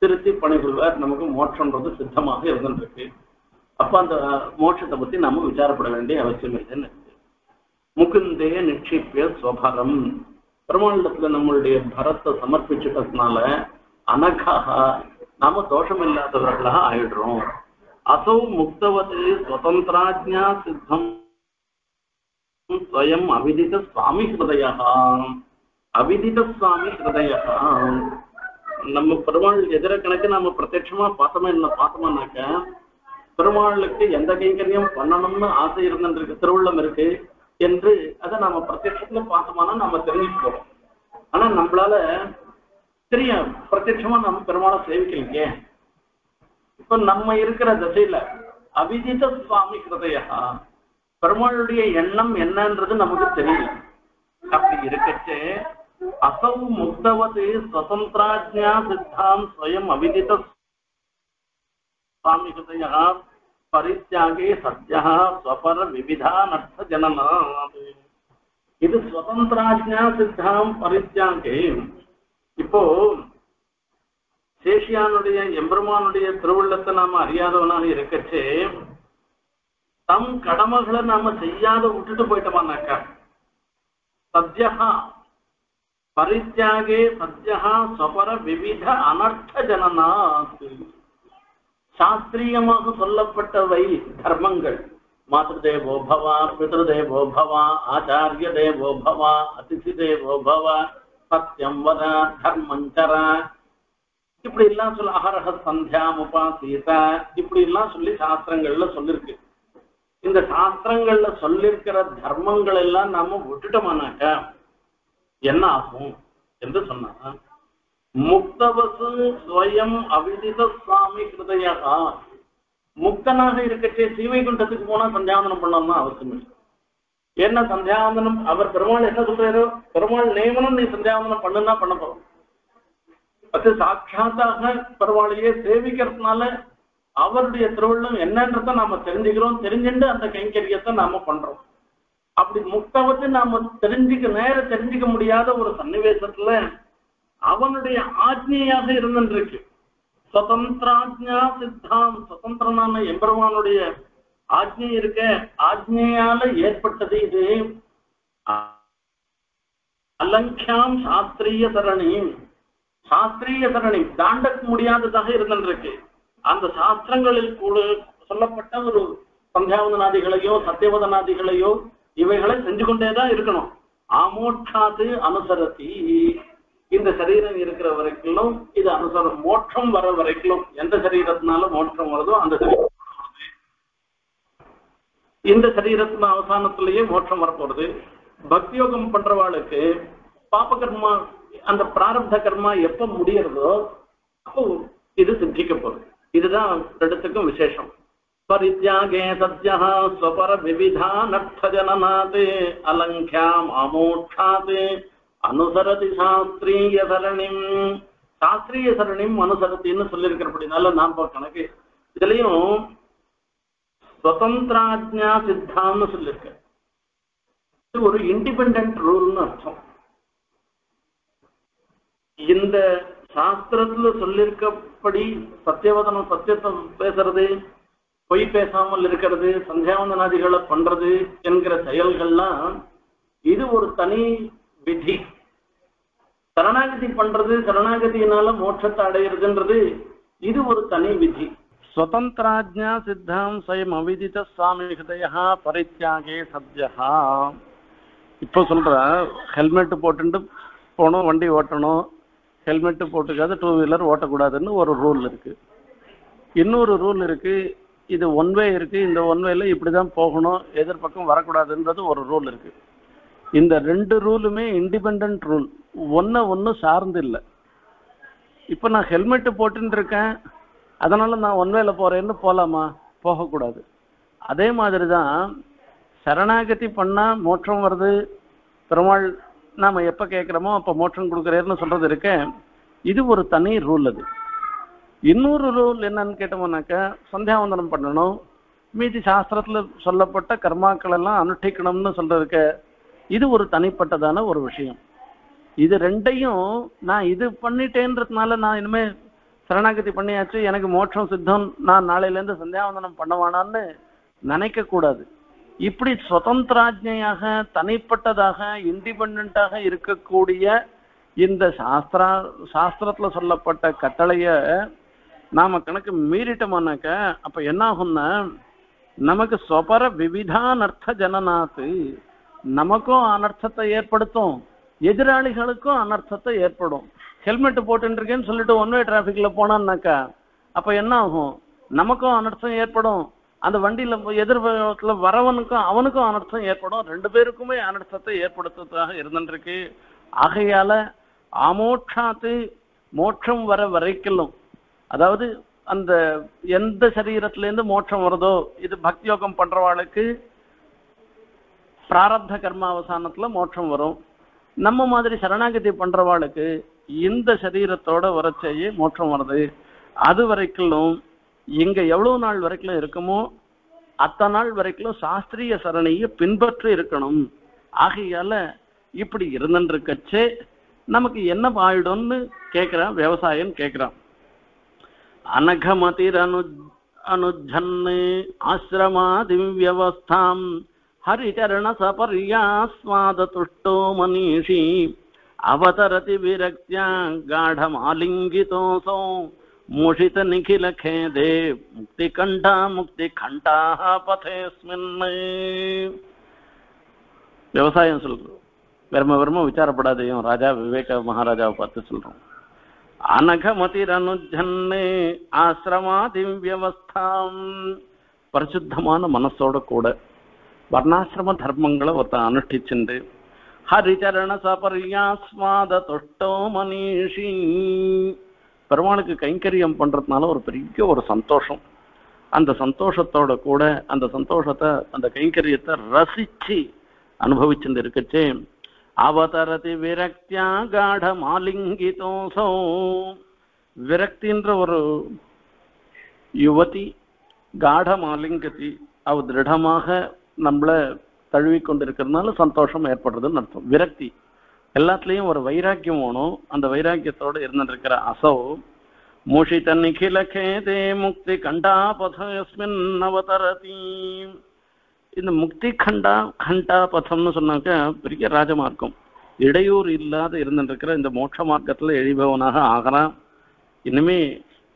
திருத்தி பணிகொள்வார் நமக்கு மோட்சம்ன்றது சித்தமாக இருந்துருக்கு அப்ப அந்த மோட்சத்தை பத்தி நாம விசாரப்பட வேண்டிய அவசியம் இல்லைன்னு முகுந்தே நிக்ஷிப்ய ஸ்வபரம் பெருமாளிடத்துல நம்மளுடைய பரத்தை சமர்ப்பிச்சுட்டதுனால அனகாக नाम दोषमिल्लादवरगळ आयिडरोम असौ मुक्तवते स्वतंत्राज्ञा सिद्धं स्वयं अविदित स्वामी हृदयः नम्म पेरुमाळ एदर कणक्क नाम प्रत्यक्षमा पातमनाक पेरुमाळुक्कु एंद कैंकर्यम पण्णनुम्नु आसै इरुंदिरुक्कु तिरुवळ्ळम इरुक्कु एंद्रु अद नाम प्रत्यक्षमा पातमाना नाम तेरिंजिक्कोम आना नम्मळाल தெரியும் பிரத்யட்சமா நம்ம பெருமாளை சேவிக்கலையே இப்ப நம்ம இருக்கிற திசையில அவிதித சுவாமி ஹிருதயா பெருமாளுடைய எண்ணம் என்னன்றது நமக்கு தெரியல அப்படி இருக்கச்சு அசௌ முக்தவதே ஸ்வதந்திராஜ்ஞா சித்தாம் ஸ்வயம் அவிதித சுவாமி ஹிருதயா परित्यागे सद्यः स्वपर विविधानर्थजननात् इदु स्वतंत्राज्ञा सिद्धां परित्यागे इप्पो சேஷியானுடைய எம்பெருமானுடைய திருவுள்ளத்தை நாம அறியாதவனாக இருக்கச்சே தம் கடமைகளை நாம செய்யாத விட்டுட்டு போயிட்டோம்னாக்கா சத்யஹ பரித்யாகே சத்யஹ ஸ்வபர விவித அனர்த்த ஜனநாத் சாஸ்திரியமாக சொல்லப்பட்டவை தர்மங்கள் மாத்ருதேவோ பவா பித்ருதேவோ பவா ஆச்சாரிய தேவோ பவா அதிதி தேவோ பவா சத்யம் வத தர்மஞ்சர இப்படி எல்லாம் சொல்ல அஹரஹ சந்தியா உபாசீத இப்படி எல்லாம் சொல்லி சாஸ்திரங்கள்ல சொல்லிருக்கு இந்த சாஸ்திரங்கள்ல சொல்லிருக்கிற தர்மங்கள் எல்லாம் நாம விட்டுட்டோம்னாக்கா என்ன ஆகும் என்று சொன்னா முக்தவசு ஸ்வயம் அவிதித சுவாமி கிருதயா முக்தனாக இருக்கச்சே ஸ்ரீவைகுண்டத்துக்கு போனா சந்தியாவந்தனம் பண்ணணும்னு அவசியம் இல்லை என்ன சந்தியாவந்தனம் அவர் பெருமாள் என்ன சொல்றாரோ பெருமாள் நியமனம் நீ சந்தியாவந்தனம் பண்ணுன்னா பண்ண போறோம் அது சாட்சாத்தாக பெருமாளையே சேவிக்கிறதுனால அவருடைய திருவள்ளம் என்னன்றதை நாம தெரிஞ்சுக்கிறோம் தெரிஞ்சுட்டு அந்த கைங்கரியத்தை நாம பண்றோம் அப்படி முக்தவத்தை நாம நேர தெரிஞ்சுக்க முடியாத ஒரு சன்னிவேசத்துல அவனுடைய ஆஜ்ஞையாக இருந்துருக்கு சுதந்திராஜ்ஞா சித்தாம் சுதந்திரனான எம்பெருமானுடைய ஆஜ்ஞை இருக்க ஆஜ்ஞையால ஏற்பட்டது இது அலங்காம் சாஸ்திரிய தரணி சாஸ்திரிய தரணி தாண்ட முடியாததாக இருந்துருக்கு அந்த சாஸ்திரங்களில் கூட சொல்லப்பட்ட ஒரு சந்தியாவதனாதிகளையோ சத்தியவதனாதிகளையோ இவைகளை செஞ்சு கொண்டேதான் இருக்கணும் ஆமோட்சாது அனுசரதி இந்த சரீரம் இருக்கிற வரைக்கும் இது அனுசரம் மோட்சம் வர வரைக்கும் எந்த சரீரத்தினால மோட்சம் வருதோ அந்த சரீரம் இந்த சரீரத்தின் அவசானத்திலேயே மோட்சம் வரப்போறது பக்தியோகம் பண்றவாளுக்கு பாப கர்மா அந்த பிராரப்த கர்மா எப்ப முடியறதோ அப்போ இது சித்திக்க போகுது இதுதான் ரெண்டுத்துக்கும் விசேஷம் பரித்யாகே சத்யஹ ஸ்வபர விவிதானர்த்த ஜனநாதே அலங்காம் அமோட்சாதே அனுசரதி சாஸ்திரிய சரணிம் சாஸ்திரிய சரணிம் அனுசரத்தின்னு சொல்லியிருக்கிறபடினால நாம கணக்கு இதுலயும் சுதந்திராஜ்ஞா சித்தான்னு சொல்லியிருக்க இது ஒரு இண்டிபெண்ட் ரூல்னு அர்த்தம் இந்த சாஸ்திரத்துல சொல்லியிருக்கப்படி சத்தியவதனம் சத்தியத்தை பேசுறது பொய் பேசாமல் இருக்கிறது சந்தியாவந்தனாதிகளை பண்றது என்கிற செயல்கள்லாம் இது ஒரு தனி விதி சரணாகதி பண்றது சரணாகதியினால மோட்சத்தை அடையிறதுன்றது இது ஒரு தனி விதி ஸ்வதந்திராஜ்ஞா சித்தாம் ஸ்வயம் அவிதித சுவாமி ஹிருதயா பரித்யாகே சத்யஹா இப்போ சொல்ற ஹெல்மெட் போட்டுட்டு போகணும் வண்டி ஓட்டணும் ஹெல்மெட்டு போட்டுக்காது டூ வீலர் ஓட்டக்கூடாதுன்னு ஒரு ரூல் இருக்கு இன்னொரு ரூல் இருக்கு இது ஒன் வே இருக்கு இந்த ஒன் வேல இப்படிதான் போகணும் எதிர்பக்கம் வரக்கூடாதுன்றது ஒரு ரூல் இருக்கு இந்த ரெண்டு ரூலுமே இண்டிபெண்ட் ரூல் ஒன்னு சார்ந்து இல்லை இப்போ நான் ஹெல்மெட்டு போட்டுன்னு இருக்கேன் அதனால நான் ஒன் வேல போறேன்னு போலாமா போகக்கூடாது அதே மாதிரி தான் சரணாகதி பண்ணா மோட்சம் வருது பெருமாள் நாம எப்ப கேட்கிறோமோ அப்ப மோட்சம் கொடுக்குறேன்னு சொல்றது இருக்க இது ஒரு தனி ரூல் அது இன்னொரு ரூல் என்னன்னு கேட்டோம்னாக்கா சந்தியாவந்தனம் பண்ணணும் மீதி சாஸ்திரத்துல சொல்லப்பட்ட கர்மாக்கள் எல்லாம் அனுஷ்டிக்கணும்னு சொல்றதுக்கு இது ஒரு தனிப்பட்டதான ஒரு விஷயம் இது ரெண்டையும் நான் இது பண்ணிட்டேன்றதுனால நான் இனிமே சரணாகதி பண்ணியாச்சு எனக்கு மோட்சம் சித்தம் நான் நாளையிலேருந்து சந்தியாவந்தனம் பண்ணவானான்னு நினைக்க கூடாது இப்படி சுதந்திராஜ்ஞையாக தனிப்பட்டதாக இண்டிபெண்டாக இருக்கக்கூடிய இந்த சாஸ்திரத்துல சொல்லப்பட்ட கட்டளைய நாம கணக்கு மீறிட்டோம்னாக்க அப்ப என்ன ஆகும்னா நமக்கு ஸ்வபர விவிதானர்த்த ஜனநாத்து நமக்கும் அனர்த்தத்தை ஏற்படுத்தும் எதிராளிகளுக்கும் அனர்த்தத்தை ஏற்படும் ஹெல்மெட் போட்டுட்டு இருக்கேன்னு சொல்லிட்டு ஒன் வே டிராபிக்ல போனான்னாக்கா அப்ப என்ன ஆகும் நமக்கும் அனர்த்தம் ஏற்படும் அந்த வண்டியில எதிர்புறத்துல வரவனுக்கும் அவனுக்கும் அனர்த்தம் ஏற்படும் ரெண்டு பேருக்குமே அனர்த்தத்தை ஏற்படுத்துறதாக இருந்துருக்கு ஆகையால ஆமோட்சாத்து மோட்சம் வர வரைக்கும் அதாவது அந்த எந்த சரீரத்திலேருந்து மோட்சம் வருதோ இது பக்தியோகம் பண்றவாளுக்கு பிராரப்த கர்மாவசானத்துல மோட்சம் வரும் நம்ம மாதிரி சரணாகதி பண்றவாளுக்கு இந்த சரீரத்தோட வரச்சேயே மோட்சம் வருது அது வரைக்கும் இங்க எவ்வளவு நாள் வரைக்கும் இருக்குமோ அத்தனால் வரைக்கும் சாஸ்திரிய சரணையை பின்பற்றி இருக்கணும். ஆகையால இப்படி இருந்துருக்கச்சே நமக்கு என்ன ஆயிடும்னு கேட்கிறான் விவசாயம் கேட்கிறான். அனகமதிர் அனுஜன்னு ஆசிரமா திவ்யவஸ்தாம் ஹரிச்சரண சபர்யாஸ்வாத துஷ்டோ மனிஷி அவதரதி விரக்தியா காடமாலிங்கிதோசோ मुषित निखिल खेदे मुक्ति कंडा पथेस्मिन् व्यवसाय वर्म वर्म विचार पड़ाद राजा विवेक महाराजा पार्த்து சொல்றோம். அனகமதிர் அனுஜன்னு ஆஸ்ரமாதி வியவஸ்தாம் பரிசுத்தமான மனசோட கூட வர்ணாசிரம தர்மங்களை ஒருத்தன் அனுஷ்டிச்சுண்டு ஹரிச்சரண சபர்யாஸ்வாத தொட்டோ மனிஷி பெருமாளுக்கு கைங்கரியம் பண்றதுனால ஒரு பெரிய ஒரு சந்தோஷம். அந்த சந்தோஷத்தோட கூட அந்த சந்தோஷத்தை அந்த கைங்கரியத்தை ரசிச்சு அனுபவிச்சுட்டு இருக்கச்சே அவதரதி விரக்தியா காடமாலிங்கிதோசோ விரக்தின்ற ஒரு யுவதி காடமாலிங்கதி அவ திருடமாக நம்மளை தழுவி கொண்டிருக்கிறதுனால சந்தோஷம் ஏற்படுறதுன்னு அர்த்தம். விரக்தி எல்லாத்துலேயும் ஒரு வைராக்கியம் வேணும். அந்த வைராக்கியத்தோடு இருந்துருக்கிற அசோ முஷித நிகில கேதே முக்தி கண்டா பதம் அவதரதி. இந்த முக்தி கண்டா கண்டா பதம்னு சொன்னாக்க பெரிய ராஜமார்க்கம், இடையூறு இல்லாத இருந்துருக்கிற இந்த மோட்ச மார்க்கத்தில் எழிபவனாக ஆகிறான். இனிமே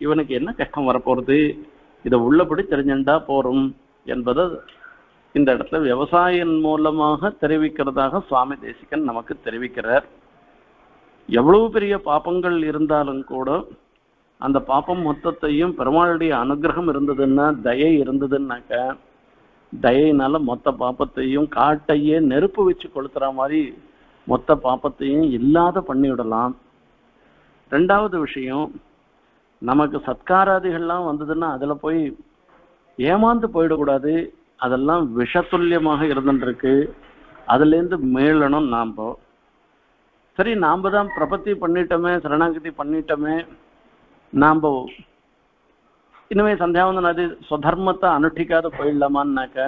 இவனுக்கு என்ன கஷ்டம் வரப்போகிறது, இதை உள்ளபடி தெரிஞ்சுண்டா போறோம் என்பதை இந்த இடத்துல விவசாயம் மூலமாக தெரிவிக்கிறதாக சுவாமி தேசிகன் நமக்கு தெரிவிக்கிறார். எவ்வளவு பெரிய பாப்பங்கள் இருந்தாலும் கூட அந்த பாப்பம் மொத்தத்தையும் பெருமாளுடைய அனுகிரகம் இருந்ததுன்னா தயை இருந்ததுன்னாக்க தயையினால மொத்த பாப்பத்தையும் காட்டையே நெருப்பு வச்சு கொளுத்துற மாதிரி மொத்த பாப்பத்தையும் இல்லாத பண்ணிவிடலாம். ரெண்டாவது விஷயம், நமக்கு சத்காராதிகள்லாம் வந்ததுன்னா அதில் போய் ஏமாந்து போயிடக்கூடாது. அதெல்லாம் விஷத்துல்யமாக இருந்துருக்கு, அதுலேருந்து மீளணும். நாம் சரி நாம் தான் பிரபத்தி பண்ணிட்டோமே சரணாகதி பண்ணிட்டோமே, நாம் இனிமேல் சந்தியாவந்தனாதி சுதர்மத்தை அனுஷ்டிக்காத போயிடலாமான்னாக்கா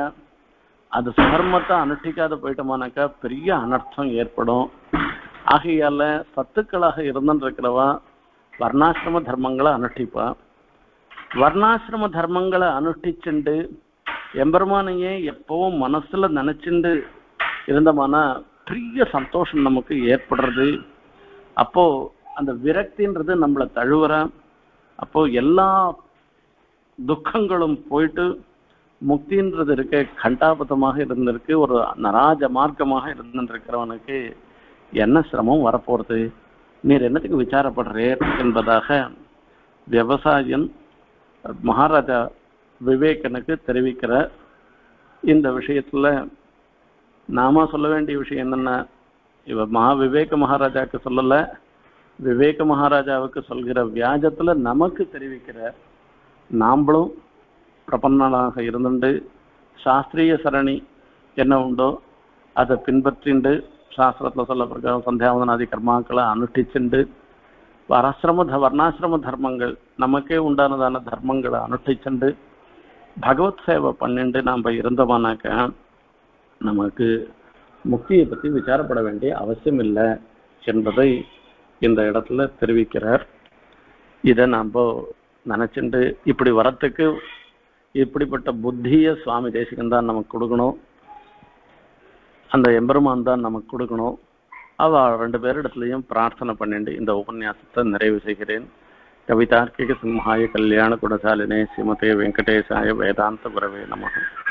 அது சுதர்மத்தை அனுஷ்டிக்காத போயிட்டோமானாக்கா பெரிய அனர்த்தம் ஏற்படும். ஆகையால் சத்துக்களாக இருந்துருக்கிறவா வர்ணாசிரம தர்மங்களை அனுஷ்டிப்பா. வர்ணாசிரம தர்மங்களை அனுஷ்டிச்சுண்டு எம்பெருமானையே எப்பவும் மனசுல நினைச்சுண்டு இருந்தோம்னா பெரிய சந்தோஷம் நமக்கு ஏற்படுறது. அப்போ அந்த விரக்தின்றது நம்மளை தழுவுற அப்போ எல்லா துக்கங்களும் போயிட்டு முக்தின்றது இருக்க கண்டாபதமாக இருந்திருக்கு, ஒரு நராஜ மார்க்கமாக இருந்திருக்கிறவனுக்கு என்ன சிரமம் வரப்போறது, நீர் என்னத்துக்கு விசாரப்படுறீர் என்பதாக விவசாயன் மகாராஜா விவேகனுக்கு தெரிவிக்கிறார். இந்த விஷயத்துல நாம சொல்ல வேண்டிய விஷயம் என்னன்னா, இவ விவேக மகாராஜாவுக்கு சொல்லல, விவேக மகாராஜாவுக்கு சொல்கிற வியாஜத்துல நமக்கு தெரிவிக்கிற நாம்பளும் பிரபன்னனாக இருந்துண்டு சாஸ்திரிய சரணி என்ன உண்டோ அதை பின்பற்றிண்டு சாஸ்திரத்துல சொல்ல பிரகாரம் சந்தியாவதனாதி கர்மாக்களை அனுஷ்டிச்சுண்டு வர்ணாசிரம தர்மங்கள் நமக்கே உண்டானதான தர்மங்களை அனுஷ்டிச்சுண்டு பகவத் சேவை பண்ணிட்டு நாம் இருந்தோம்னாக்க நமக்கு முக்தியை பற்றி விசாரப்பட வேண்டிய அவசியம் இல்லை என்பதை இந்த இடத்துல தெரிவிக்கிறார். இதை நாம் நினச்சிண்டு இப்படி வரத்துக்கு இப்படிப்பட்ட புத்தியை சுவாமி தேசிகன் தான் நமக்கு கொடுக்கணும், அந்த எம்பெருமான் தான் நமக்கு கொடுக்கணும். அவ ரெண்டு பேரிடத்துலையும் பிரார்த்தனை பண்ணிட்டு இந்த உபன்யாசத்தை நிறைவு செய்கிறேன். कवितार्किक संहाय कल्याण गुणशालिने श्रीमते वेंकटेशाय वेदांत गुरवे नमः.